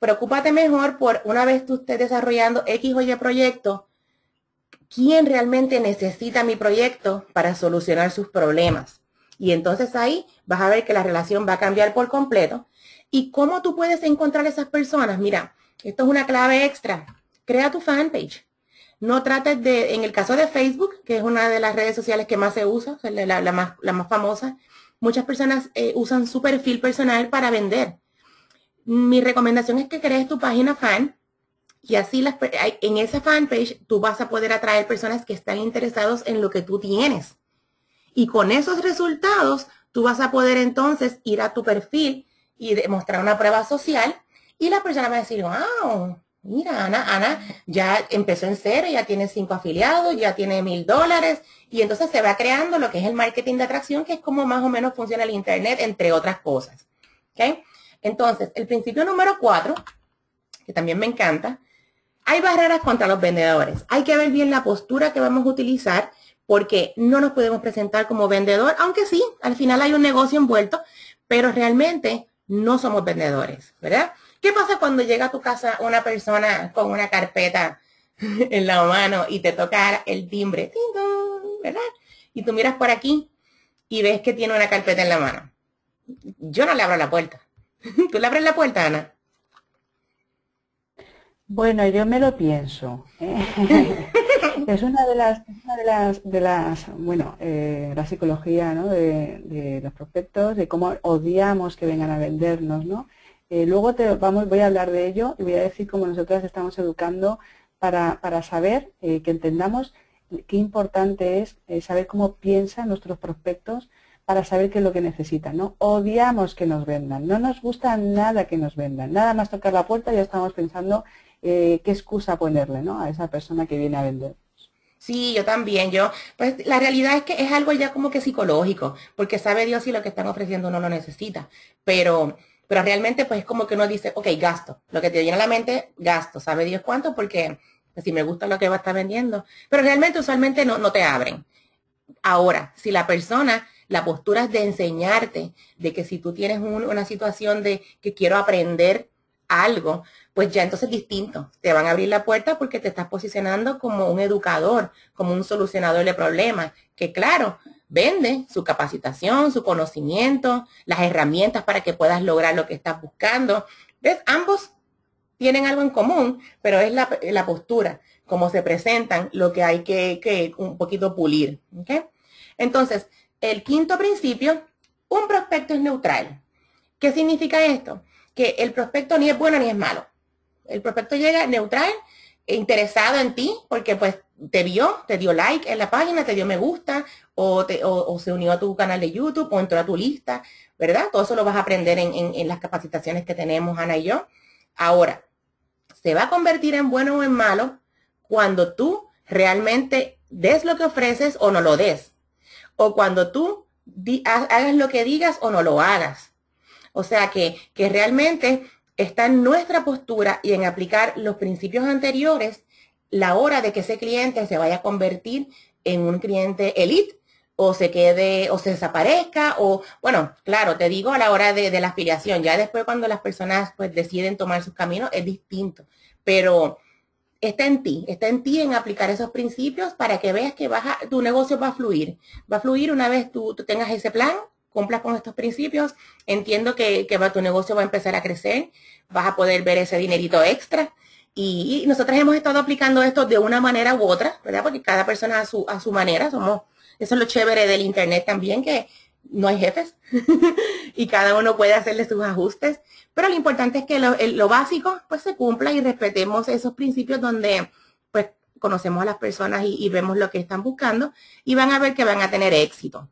Preocúpate mejor por, una vez tú estés desarrollando X o Y proyecto, ¿quién realmente necesita mi proyecto para solucionar sus problemas? Y entonces ahí vas a ver que la relación va a cambiar por completo. ¿Y cómo tú puedes encontrar esas personas? Mira, esto es una clave extra. Crea tu fanpage. No trates de, en el caso de Facebook, que es una de las redes sociales que más se usa, la más famosa, muchas personas usan su perfil personal para vender. Mi recomendación es que crees tu página fan y así en esa fanpage tú vas a poder atraer personas que están interesados en lo que tú tienes. Y con esos resultados tú vas a poder entonces ir a tu perfil y demostrar una prueba social y la persona va a decir, wow, mira, Ana ya empezó en cero, ya tiene 5 afiliados, ya tiene $1000, y entonces se va creando lo que es el marketing de atracción, que es como más o menos funciona el internet, entre otras cosas. ¿Okay? Entonces, el principio número 4, que también me encanta, hay barreras contra los vendedores. Hay que ver bien la postura que vamos a utilizar, porque no nos podemos presentar como vendedor, aunque sí, al final hay un negocio envuelto, pero realmente no somos vendedores, ¿verdad? ¿Qué pasa cuando llega a tu casa una persona con una carpeta en la mano y te toca el timbre? ¡Ting, ting! ¿verdad? Y tú miras por aquí y ves que tiene una carpeta en la mano. Yo no le abro la puerta. ¿Tú le abres la puerta, Ana? Bueno, yo me lo pienso. Es una de las bueno, la psicología, ¿no? de los prospectos, de cómo odiamos que vengan a vendernos, ¿no? Luego voy a hablar de ello y voy a decir cómo nosotras estamos educando para saber, que entendamos qué importante es saber cómo piensan nuestros prospectos para saber qué es lo que necesitan, ¿no? Odiamos que nos vendan, no nos gusta nada que nos vendan, nada más tocar la puerta ya estamos pensando qué excusa ponerle, ¿no? A esa persona que viene a vender. Sí, yo también, pues la realidad es que es algo ya como que psicológico, porque sabe Dios si lo que están ofreciendo uno lo necesita, pero realmente pues es como que uno dice, ok, gasto, lo que te viene a la mente, gasto, sabe Dios cuánto, porque si me gusta lo que va a estar vendiendo, pero realmente usualmente no te abren. Ahora, si la persona, la postura es de enseñarte, de que si tú tienes una situación de que quiero aprender algo, pues ya entonces es distinto. Te van a abrir la puerta porque te estás posicionando como un educador, como un solucionador de problemas, que claro, vende su capacitación, su conocimiento, las herramientas para que puedas lograr lo que estás buscando. ¿Ves? Ambos tienen algo en común, pero es la postura, cómo se presentan, lo que hay que un poquito pulir, ¿okay? Entonces, el quinto principio, un prospecto es neutral. ¿Qué significa esto? Que el prospecto ni es bueno ni es malo. El prospecto llega neutral, interesado en ti, porque pues te vio, te dio like en la página, te dio me gusta, o se unió a tu canal de YouTube, o entró a tu lista, ¿verdad? Todo eso lo vas a aprender en las capacitaciones que tenemos Ana y yo. Ahora, se va a convertir en bueno o en malo cuando tú realmente des lo que ofreces o no lo des. O cuando tú hagas lo que digas o no lo hagas. O sea que realmente está en nuestra postura y en aplicar los principios anteriores la hora de que ese cliente se vaya a convertir en un cliente elite o se quede o se desaparezca o, bueno, claro, te digo a la hora de la afiliación. Ya después cuando las personas pues deciden tomar sus caminos es distinto, pero está en ti en aplicar esos principios para que veas que tu negocio va a fluir una vez tú tengas ese plan, cumplas con estos principios, entiendo que tu negocio va a empezar a crecer, vas a poder ver ese dinerito extra y nosotros hemos estado aplicando esto de una manera u otra, ¿verdad? Porque cada persona a su manera, eso es lo chévere del internet también, que no hay jefes y cada uno puede hacerle sus ajustes, pero lo importante es que lo básico pues se cumpla y respetemos esos principios donde pues conocemos a las personas y vemos lo que están buscando y van a ver que van a tener éxito.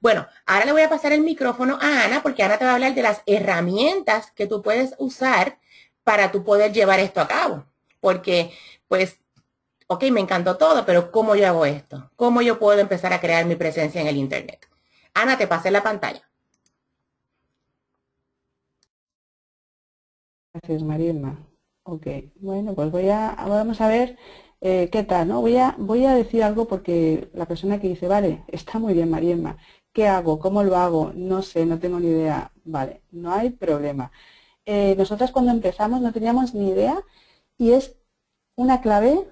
Bueno, ahora le voy a pasar el micrófono a Ana porque Ana te va a hablar de las herramientas que tú puedes usar para tú poder llevar esto a cabo, porque pues ok, me encantó todo, pero ¿cómo yo hago esto? ¿Cómo yo puedo empezar a crear mi presencia en el internet? Ana, te pasé la pantalla. Gracias, Mariemma. Ok, bueno, pues vamos a ver qué tal, ¿no? Voy a decir algo porque la persona que dice, vale, está muy bien, Mariemma, ¿qué hago? ¿Cómo lo hago? No sé, no tengo ni idea. Vale, no hay problema. Nosotras cuando empezamos no teníamos ni idea y es una clave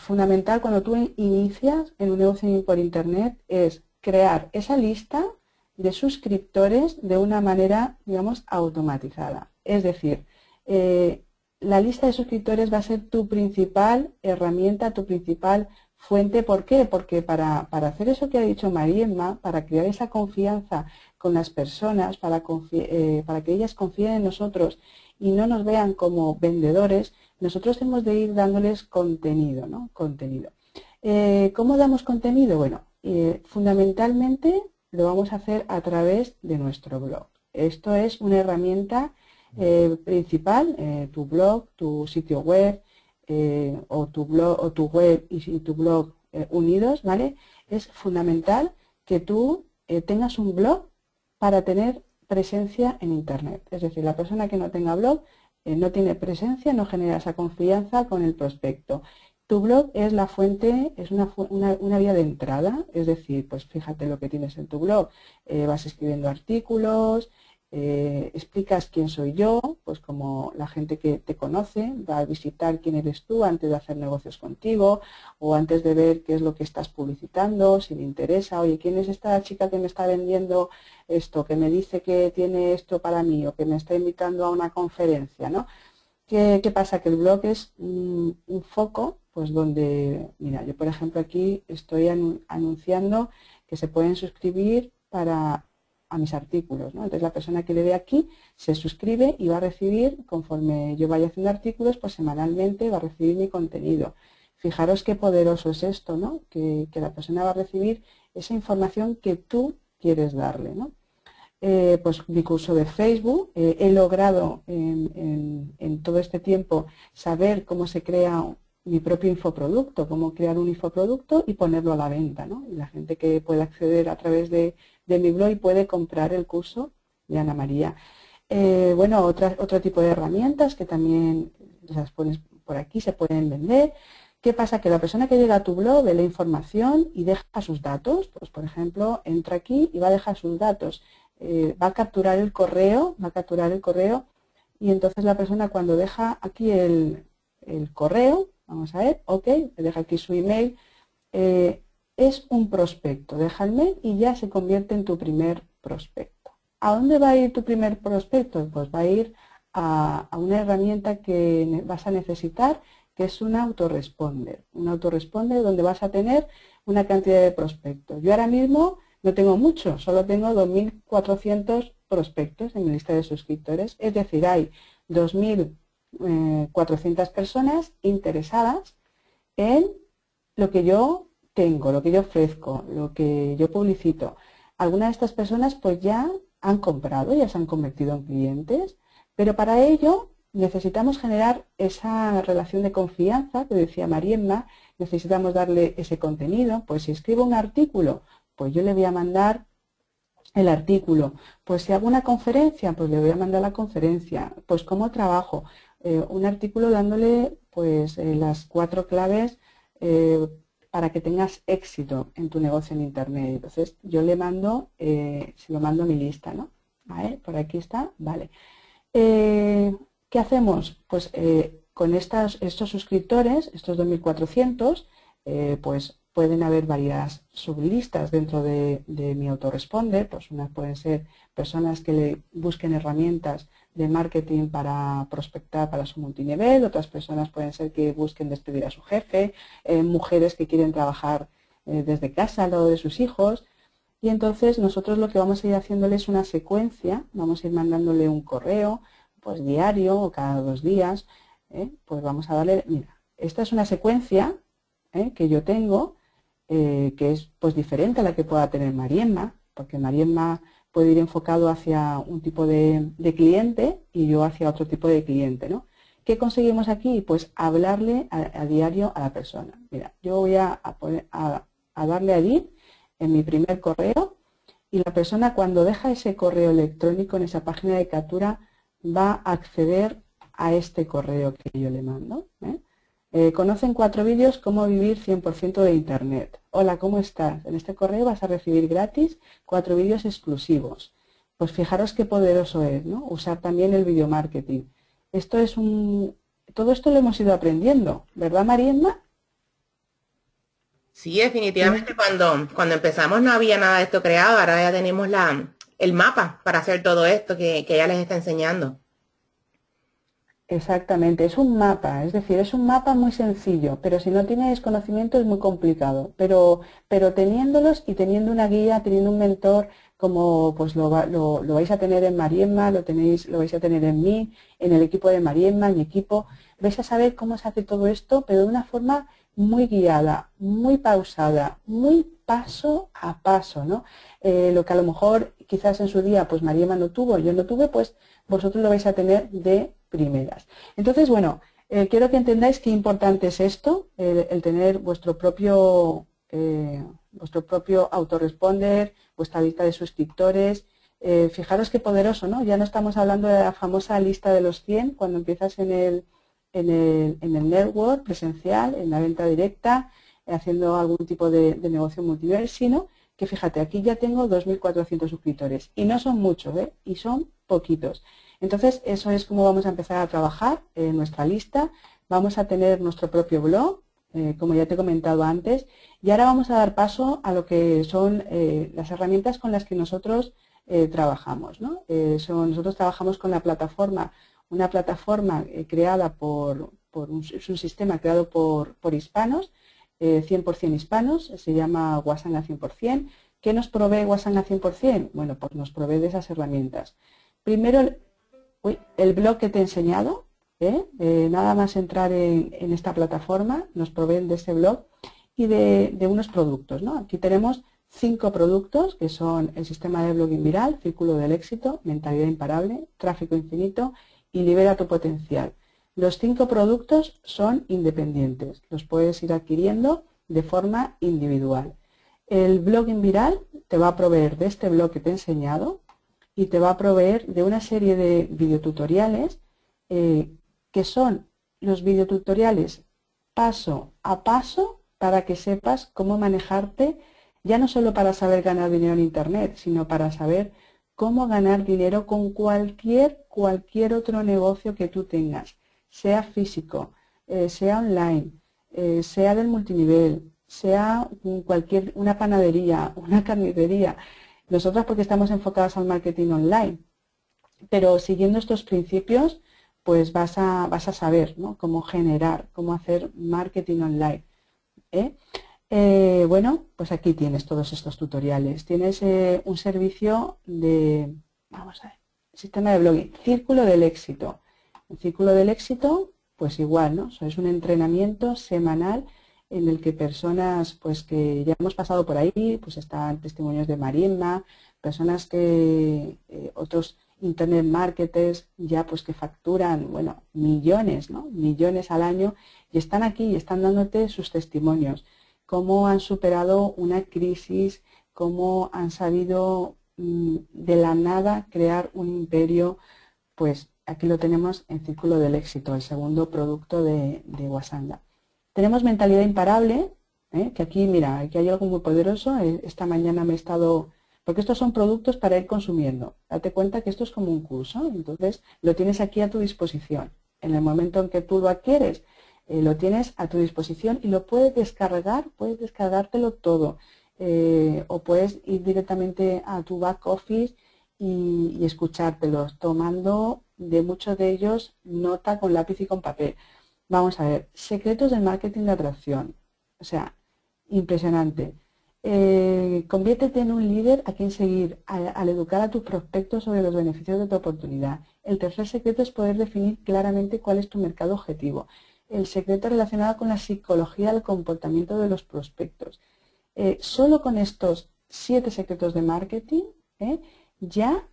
fundamental cuando tú inicias en un negocio por internet es crear esa lista de suscriptores de una manera, digamos, automatizada. Es decir, la lista de suscriptores va a ser tu principal herramienta, tu principal fuente. ¿Por qué? Porque para hacer eso que ha dicho Mariemma, para crear esa confianza con las personas, para que ellas confíen en nosotros y no nos vean como vendedores, nosotros hemos de ir dándoles contenido, ¿no? Contenido. ¿Cómo damos contenido? Bueno, fundamentalmente lo vamos a hacer a través de nuestro blog. Esto es una herramienta principal, tu blog, tu sitio web o tu web y tu blog unidos, ¿vale? Es fundamental que tú tengas un blog para tener presencia en internet. Es decir, la persona que no tenga blog no tiene presencia, no genera esa confianza con el prospecto. Tu blog es la fuente, es una vía de entrada, es decir, pues fíjate lo que tienes en tu blog, vas escribiendo artículos, explicas quién soy yo, pues como la gente que te conoce va a visitar quién eres tú antes de hacer negocios contigo o antes de ver qué es lo que estás publicitando, si le interesa, oye, ¿quién es esta chica que me está vendiendo esto, que me dice que tiene esto para mí o que me está invitando a una conferencia, ¿no? ¿Qué pasa? Que el blog es un foco, pues donde, mira, yo por ejemplo aquí estoy anunciando que se pueden suscribir para a mis artículos, ¿no? Entonces la persona que le dé aquí se suscribe y va a recibir, conforme yo vaya haciendo artículos, pues semanalmente va a recibir mi contenido. Fijaros qué poderoso es esto, ¿no? Que la persona va a recibir esa información que tú quieres darle, ¿no? Pues mi curso de Facebook, he logrado en todo este tiempo saber cómo se crea mi propio infoproducto, cómo crear un infoproducto y ponerlo a la venta, ¿no? Y la gente que puede acceder a través de mi blog y puede comprar el curso de Ana María. Bueno, otro tipo de herramientas que también las pones por aquí, se pueden vender. ¿Qué pasa? Que la persona que llega a tu blog ve la información y deja sus datos. Pues por ejemplo, entra aquí y va a dejar sus datos. Va a capturar el correo, y entonces la persona cuando deja aquí el correo, vamos a ver, ok, deja aquí su email, es un prospecto, deja el mail y ya se convierte en tu primer prospecto. ¿A dónde va a ir tu primer prospecto? Pues va a ir a una herramienta que vas a necesitar, que es un autoresponder. Un autoresponder donde vas a tener una cantidad de prospectos. Yo ahora mismo no tengo mucho, solo tengo 2.400 prospectos en mi lista de suscriptores, es decir, hay 2.400 personas interesadas en lo que yo tengo, lo que yo ofrezco, lo que yo publicito. Algunas de estas personas pues ya han comprado, ya se han convertido en clientes, pero para ello necesitamos generar esa relación de confianza que decía Mariemma, necesitamos darle ese contenido. Pues si escribo un artículo, pues yo le voy a mandar el artículo. Pues si hago una conferencia, pues le voy a mandar la conferencia. Pues cómo trabajo un artículo dándole pues las 4 claves para que tengas éxito en tu negocio en internet. Entonces yo le mando, se lo mando a mi lista, ¿no? A ver, por aquí está, vale. ¿Qué hacemos? Pues con estos suscriptores, estos 2.400, pues pueden haber varias sublistas dentro de mi autoresponder. Pues unas pueden ser personas que le busquen herramientas de marketing para prospectar para su multinivel, otras personas pueden ser que busquen despedir a su jefe, mujeres que quieren trabajar desde casa al lado de sus hijos. Y entonces nosotros lo que vamos a ir haciéndole es una secuencia, vamos a ir mandándole un correo pues diario o cada 2 días, pues vamos a darle, mira, esta es una secuencia que yo tengo, que es pues diferente a la que pueda tener Mariemma, porque Mariemma puede ir enfocado hacia un tipo de cliente y yo hacia otro tipo de cliente, ¿no? ¿Qué conseguimos aquí? Pues hablarle a diario a la persona. Mira, yo voy a darle a edit en mi primer correo y la persona cuando deja ese correo electrónico en esa página de captura va a acceder a este correo que yo le mando, ¿eh? Conocen 4 vídeos cómo vivir 100% de internet. Hola, ¿cómo estás? En este correo vas a recibir gratis 4 vídeos exclusivos. Pues fijaros qué poderoso es, ¿no? Usar también el video marketing. Esto es todo esto lo hemos ido aprendiendo, ¿verdad, Mariemma? Sí, definitivamente. Cuando empezamos no había nada de esto creado, ahora ya tenemos el mapa para hacer todo esto que ya les está enseñando. Exactamente, es un mapa, es decir, es un mapa muy sencillo, pero si no tienes conocimiento es muy complicado, pero teniéndolos y teniendo una guía, teniendo un mentor, como pues lo vais a tener en Mariemma, lo vais a tener en mí, en el equipo de Mariemma, en mi equipo, vais a saber cómo se hace todo esto, pero de una forma muy guiada, muy pausada, muy paso a paso, ¿no? Lo que a lo mejor quizás en su día pues Mariemma no tuvo, yo no tuve, pues vosotros lo vais a tener de primeras. Entonces, bueno, quiero que entendáis qué importante es esto, el tener vuestro propio autoresponder, vuestra lista de suscriptores. Fijaros qué poderoso, ¿no? Ya no estamos hablando de la famosa lista de los 100 cuando empiezas en el network presencial, en la venta directa, haciendo algún tipo de negocio multiverso, sino que fíjate, aquí ya tengo 2.400 suscriptores y no son muchos, ¿eh? Y son poquitos. Entonces eso es como vamos a empezar a trabajar nuestra lista. Vamos a tener nuestro propio blog, como ya te he comentado antes, y ahora vamos a dar paso a lo que son las herramientas con las que nosotros trabajamos, ¿no? Nosotros trabajamos con la plataforma, una plataforma creada es un sistema creado por hispanos, 100% hispanos, se llama Wasanga 100%. ¿Qué nos provee Wasanga 100%? Bueno, pues nos provee de esas herramientas. Primero, el blog que te he enseñado, nada más entrar en esta plataforma, nos proveen de ese blog y de unos productos, ¿no? Aquí tenemos 5 productos que son el sistema de blogging viral, círculo del éxito, mentalidad imparable, tráfico infinito y libera tu potencial. Los 5 productos son independientes, los puedes ir adquiriendo de forma individual. El blogging viral te va a proveer de este blog que te he enseñado y te va a proveer de una serie de videotutoriales que son los videotutoriales paso a paso para que sepas cómo manejarte, ya no solo para saber ganar dinero en Internet, sino para saber cómo ganar dinero con cualquier otro negocio que tú tengas, sea físico, sea online, sea del multinivel, sea una panadería, una carnicería. Nosotras porque estamos enfocadas al marketing online, pero siguiendo estos principios, pues vas a saber, ¿no?, cómo generar, cómo hacer marketing online, ¿eh? Bueno, pues aquí tienes todos estos tutoriales. Tienes un servicio de, vamos a ver, sistema de blogging, círculo del éxito. El círculo del éxito, pues igual, ¿no? O sea, es un entrenamiento semanal en el que personas pues que ya hemos pasado por ahí, pues están testimonios de Mariemma, personas que otros internet marketers ya pues que facturan, bueno, millones, ¿no? Millones al año, y están aquí y están dándote sus testimonios, cómo han superado una crisis, cómo han sabido de la nada crear un imperio. Pues aquí lo tenemos en Círculo del Éxito, el segundo producto de Wasanga. Tenemos mentalidad imparable, que aquí, mira, aquí hay algo muy poderoso. Esta mañana me he estado... Porque estos son productos para ir consumiendo. Date cuenta que esto es como un curso, entonces lo tienes aquí a tu disposición. En el momento en que tú lo adquieres, lo tienes a tu disposición y lo puedes descargar, puedes descargártelo todo. O puedes ir directamente a tu back office y escuchártelos, tomando de muchos de ellos nota con lápiz y con papel. Vamos a ver, secretos del marketing de atracción. O sea, impresionante. Conviértete en un líder a quien seguir al educar a tus prospectos sobre los beneficios de tu oportunidad. El tercer secreto es poder definir claramente cuál es tu mercado objetivo. El secreto relacionado con la psicología del comportamiento de los prospectos. Solo con estos 7 secretos de marketing ya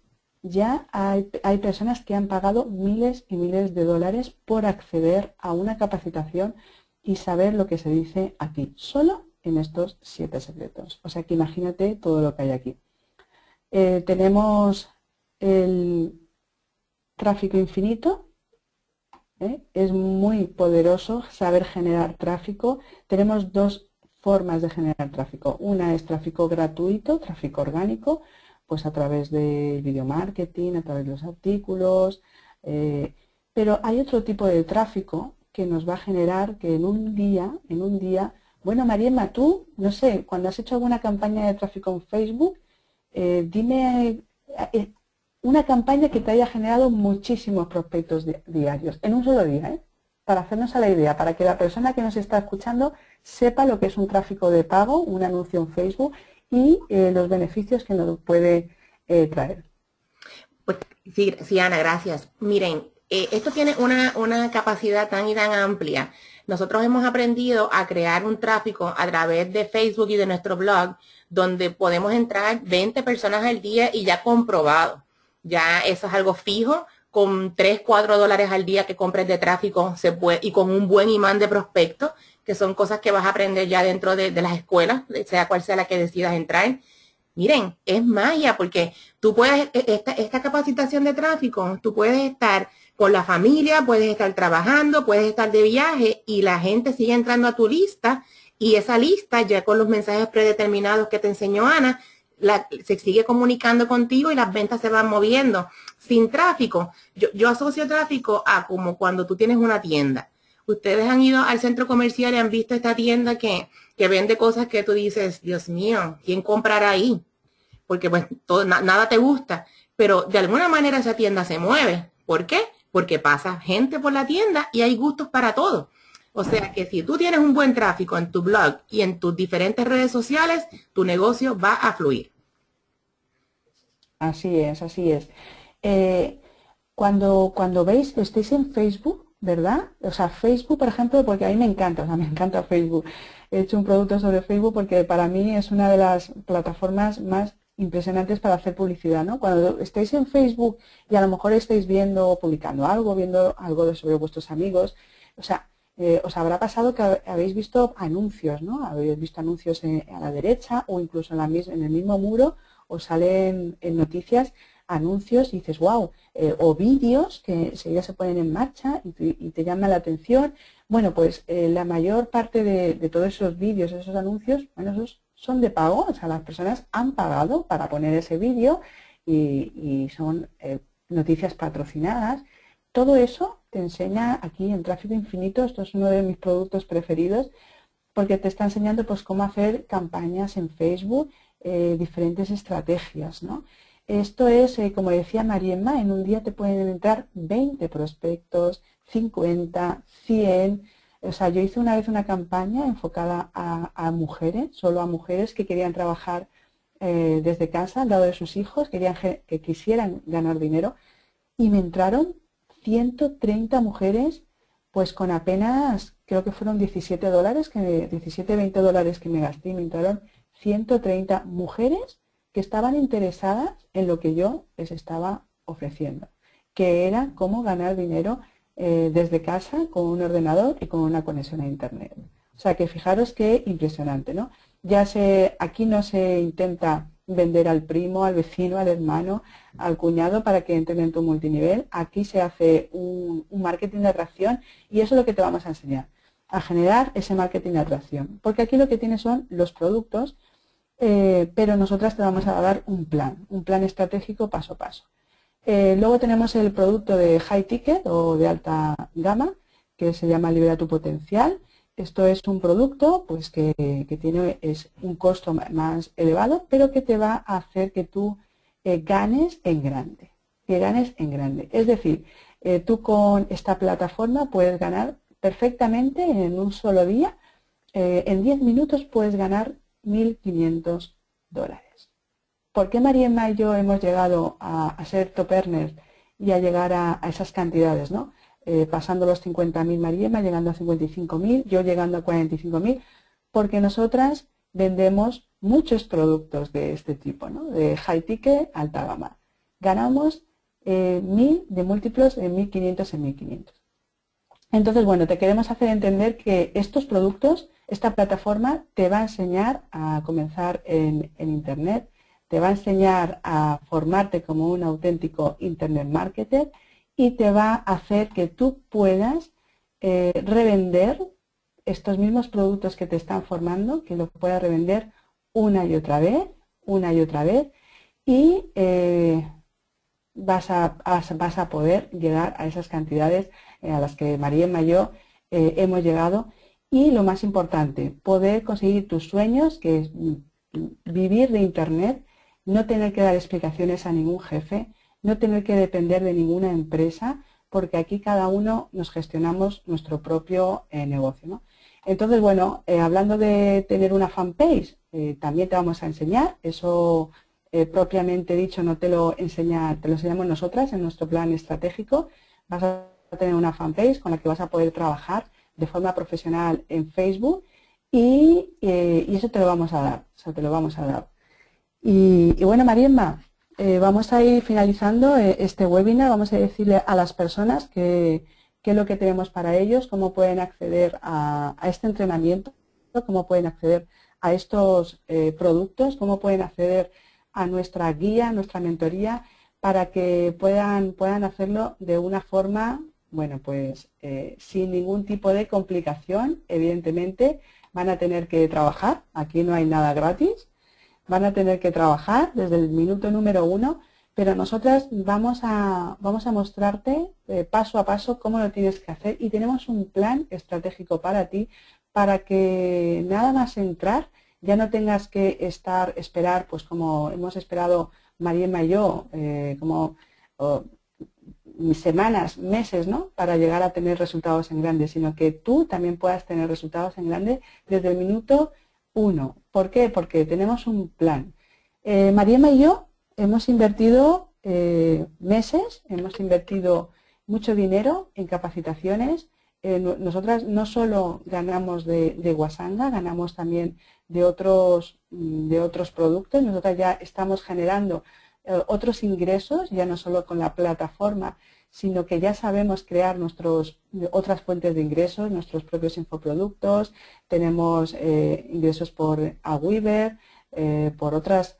hay personas que han pagado miles y miles de dólares por acceder a una capacitación y saber lo que se dice aquí. Solo en estos 7 secretos. O sea que imagínate todo lo que hay aquí. Tenemos el tráfico infinito. Es muy poderoso saber generar tráfico. Tenemos 2 formas de generar tráfico. Una es tráfico gratuito, tráfico orgánico, pues a través del video marketing, a través de los artículos. Pero hay otro tipo de tráfico que nos va a generar que en un día, bueno, Mariemma, tú, no sé, cuando has hecho alguna campaña de tráfico en Facebook, dime una campaña que te haya generado muchísimos prospectos diarios, en un solo día, para hacernos a la idea, para que la persona que nos está escuchando sepa lo que es un tráfico de pago, un anuncio en Facebook y los beneficios que nos puede traer. Pues sí, Ana, gracias. Miren, esto tiene una capacidad tan y tan amplia. Nosotros hemos aprendido a crear un tráfico a través de Facebook y de nuestro blog, donde podemos entrar 20 personas al día y ya comprobado. Ya eso es algo fijo, con 3-4 dólares al día que compres de tráfico se puede, y con un buen imán de prospectos, que son cosas que vas a aprender ya dentro de las escuelas, sea cual sea la que decidas entrar. Miren, es magia, porque tú puedes, esta capacitación de tráfico, tú puedes estar con la familia, puedes estar trabajando, puedes estar de viaje y la gente sigue entrando a tu lista Y esa lista, ya con los mensajes predeterminados que te enseñó Ana, se sigue comunicando contigo y las ventas se van moviendo. Sin tráfico, yo asocio tráfico a como cuando tú tienes una tienda. Ustedes han ido al centro comercial y han visto esta tienda que vende cosas que tú dices, Dios mío, ¿quién comprará ahí? Porque pues nada te gusta, pero de alguna manera esa tienda se mueve. ¿Por qué? Porque pasa gente por la tienda y hay gustos para todo. O sea que si tú tienes un buen tráfico en tu blog y en tus diferentes redes sociales, tu negocio va a fluir. Así es, así es. Cuando veis, estáis en Facebook, ¿verdad? O sea, Facebook, por ejemplo, porque a mí me encanta, o sea, me encanta Facebook. He hecho un producto sobre Facebook porque para mí es una de las plataformas más impresionantes para hacer publicidad, ¿no? Cuando estáis en Facebook y a lo mejor estáis viendo, publicando algo, viendo algo sobre vuestros amigos, o sea, os habrá pasado que habéis visto anuncios, ¿no? Habéis visto anuncios a la derecha o incluso en el mismo muro os salen en noticias anuncios y dices, wow, o vídeos que enseguida se ponen en marcha y te llama la atención. Bueno, pues la mayor parte de todos esos vídeos, esos anuncios, bueno, esos son de pago, o sea, las personas han pagado para poner ese vídeo y son noticias patrocinadas. Todo eso te enseña aquí en Tráfico Infinito. Esto es uno de mis productos preferidos porque te está enseñando pues cómo hacer campañas en Facebook, diferentes estrategias, ¿no? Esto es, como decía Mariemma, en un día te pueden entrar 20 prospectos, 50, 100. O sea, yo hice una vez una campaña enfocada a mujeres, solo a mujeres que querían trabajar desde casa, al lado de sus hijos, que quisieran ganar dinero, y me entraron 130 mujeres, pues con apenas, creo que fueron $17, 20 dólares que me gasté, me entraron 130 mujeres que estaban interesadas en lo que yo les estaba ofreciendo, que era cómo ganar dinero desde casa con un ordenador y con una conexión a internet. O sea que fijaros qué impresionante, ¿no? Aquí no se intenta vender al primo, al vecino, al hermano, al cuñado para que entren en tu multinivel. Aquí se hace un marketing de atracción y eso es lo que te vamos a enseñar, a generar ese marketing de atracción. Porque aquí lo que tienes son los productos, pero nosotras te vamos a dar un plan estratégico paso a paso. Luego tenemos el producto de high ticket o de alta gama que se llama Libera tu Potencial. Esto es un producto pues, que tiene un costo más elevado, pero que te va a hacer que tú ganes en grande. Es decir, tú con esta plataforma puedes ganar perfectamente en un solo día. En 10 minutos puedes ganar $1.500. ¿Por qué Mariemma y yo hemos llegado a ser top earners y a llegar a esas cantidades, ¿no? Pasando los 50.000 Mariemma, llegando a 55.000, yo llegando a 45.000, porque nosotras vendemos muchos productos de este tipo, ¿no? De high ticket, alta gama. Ganamos 1.000 de múltiplos en 1.500 en 1.500. Entonces, bueno, te queremos hacer entender que estos productos, esta plataforma te va a enseñar a comenzar en Internet, te va a enseñar a formarte como un auténtico Internet marketer, y te va a hacer que tú puedas revender estos mismos productos que te están formando, que los puedas revender una y otra vez, y vas a poder llegar a esas cantidades a las que Mariemma y yo hemos llegado. Y lo más importante, poder conseguir tus sueños, que es vivir de Internet, no tener que dar explicaciones a ningún jefe, no tener que depender de ninguna empresa, porque aquí cada uno nos gestionamos nuestro propio negocio, ¿no? Entonces, bueno, hablando de tener una fanpage, también te vamos a enseñar, eso propiamente dicho no te lo enseña, te lo enseñamos nosotras en nuestro plan estratégico. Vas a tener una fanpage con la que vas a poder trabajar de forma profesional en Facebook y eso te lo vamos a dar, o sea, te lo vamos a dar. Y bueno, Mariemma, vamos a ir finalizando este webinar, vamos a decirle a las personas qué es lo que tenemos para ellos, cómo pueden acceder a este entrenamiento, cómo pueden acceder a estos productos, cómo pueden acceder a nuestra guía, nuestra mentoría, para que puedan hacerlo de una forma, bueno, pues sin ningún tipo de complicación, evidentemente, van a tener que trabajar, aquí no hay nada gratis, van a tener que trabajar desde el minuto número 1, pero nosotras vamos a mostrarte paso a paso cómo lo tienes que hacer y tenemos un plan estratégico para ti, para que nada más entrar ya no tengas que esperar, pues como hemos esperado Mariemma y yo, semanas, meses, ¿no? Para llegar a tener resultados en grande, sino que tú también puedas tener resultados en grande desde el minuto 1. ¿Por qué? Porque tenemos un plan. Mariemma y yo hemos invertido meses, hemos invertido mucho dinero en capacitaciones. Nosotras no solo ganamos de Wasanga, ganamos también de otros productos. Nosotras ya estamos generando otros ingresos, ya no solo con la plataforma, sino que ya sabemos crear otras fuentes de ingresos, nuestros propios infoproductos, tenemos ingresos por Aweber, por otras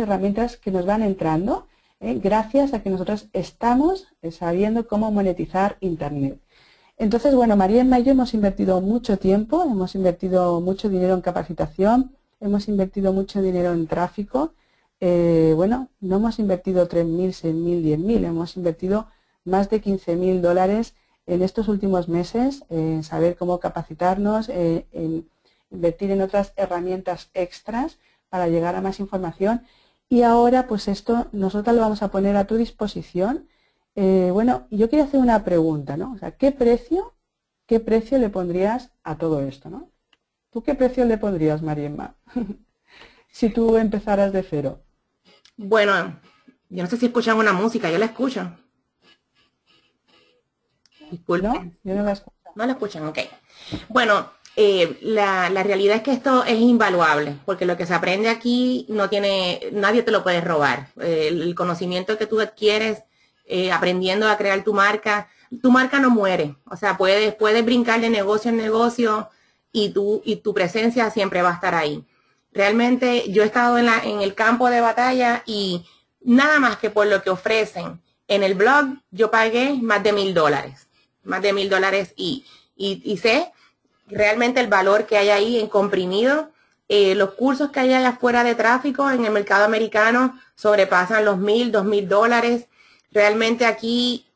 herramientas que nos van entrando, gracias a que nosotros estamos sabiendo cómo monetizar Internet. Entonces, bueno, Mariemma y yo hemos invertido mucho tiempo, hemos invertido mucho dinero en capacitación, hemos invertido mucho dinero en tráfico. Bueno, no hemos invertido 3.000, 6.000, 10.000, hemos invertido más de 15.000 dólares en estos últimos meses, en saber cómo capacitarnos, en invertir en otras herramientas extras para llegar a más información. Y ahora, pues esto nosotros lo vamos a poner a tu disposición. Bueno, yo quería hacer una pregunta, ¿no? O sea, ¿qué precio le pondrías a todo esto, ¿no? ¿Tú qué precio le pondrías, Mariemma? Si tú empezaras de cero. Bueno, yo no sé si escuchan una música, yo la escucho. Disculpen. No, yo no la escucho. No la escuchan, ok. Bueno, la realidad es que esto es invaluable, porque lo que se aprende aquí nadie te lo puede robar. El conocimiento que tú adquieres aprendiendo a crear tu marca no muere. O sea, puedes brincar de negocio en negocio y tu presencia siempre va a estar ahí. Realmente yo he estado en el campo de batalla y nada más que por lo que ofrecen en el blog yo pagué más de $1,000, y sé realmente el valor que hay ahí en comprimido. Los cursos que hay allá afuera de tráfico en el mercado americano sobrepasan los $1,000, $2,000. Realmente aquí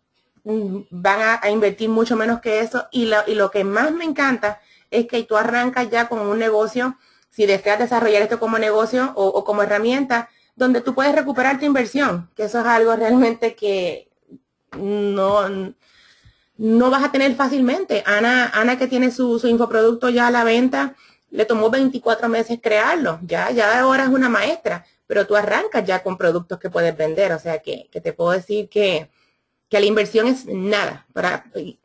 van a invertir mucho menos que eso y lo que más me encanta es que tú arrancas ya con un negocio. Si deseas desarrollar esto como negocio o como herramienta, donde tú puedes recuperar tu inversión, que eso es algo realmente que no vas a tener fácilmente. Ana que tiene su infoproducto ya a la venta, le tomó 24 meses crearlo. Ya ahora es una maestra, pero tú arrancas ya con productos que puedes vender. O sea, que te puedo decir que la inversión es nada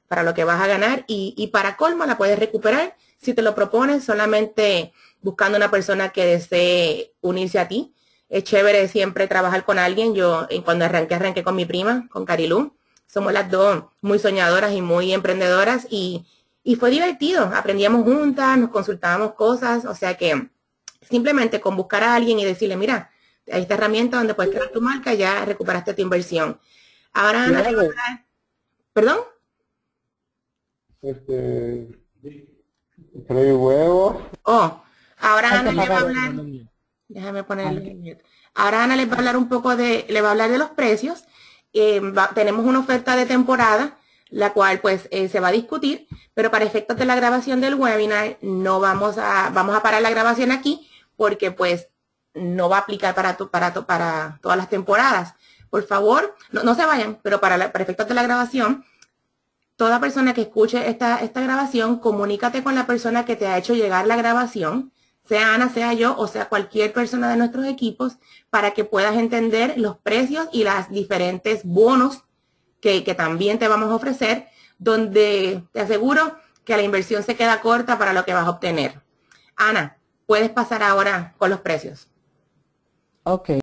para lo que vas a ganar y para colmo la puedes recuperar si te lo propones solamente buscando una persona que desee unirse a ti. Es chévere siempre trabajar con alguien. Yo cuando arranqué con mi prima, con Carilú. Somos las dos muy soñadoras y muy emprendedoras y fue divertido. Aprendíamos juntas, nos consultábamos cosas. O sea que simplemente con buscar a alguien y decirle, mira, hay esta herramienta donde puedes crear tu marca, ya recuperaste tu inversión. Ahora, Ana, ¿perdón? Tres huevos. Oh. Ahora Ana les va a hablar. Déjame ponerle. Ahora Ana les va a hablar un poco de los precios. Tenemos una oferta de temporada, la cual pues se va a discutir, pero para efectos de la grabación del webinar no vamos a parar la grabación aquí, porque pues no va a aplicar para todas las temporadas. Por favor, no se vayan, pero para efectos de la grabación. Toda persona que escuche esta grabación, comunícate con la persona que te ha hecho llegar la grabación, sea Ana, sea yo, o sea cualquier persona de nuestros equipos, para que puedas entender los precios y las diferentes bonos que también te vamos a ofrecer, donde te aseguro que la inversión se queda corta para lo que vas a obtener. Ana, puedes pasar ahora con los precios. Ok.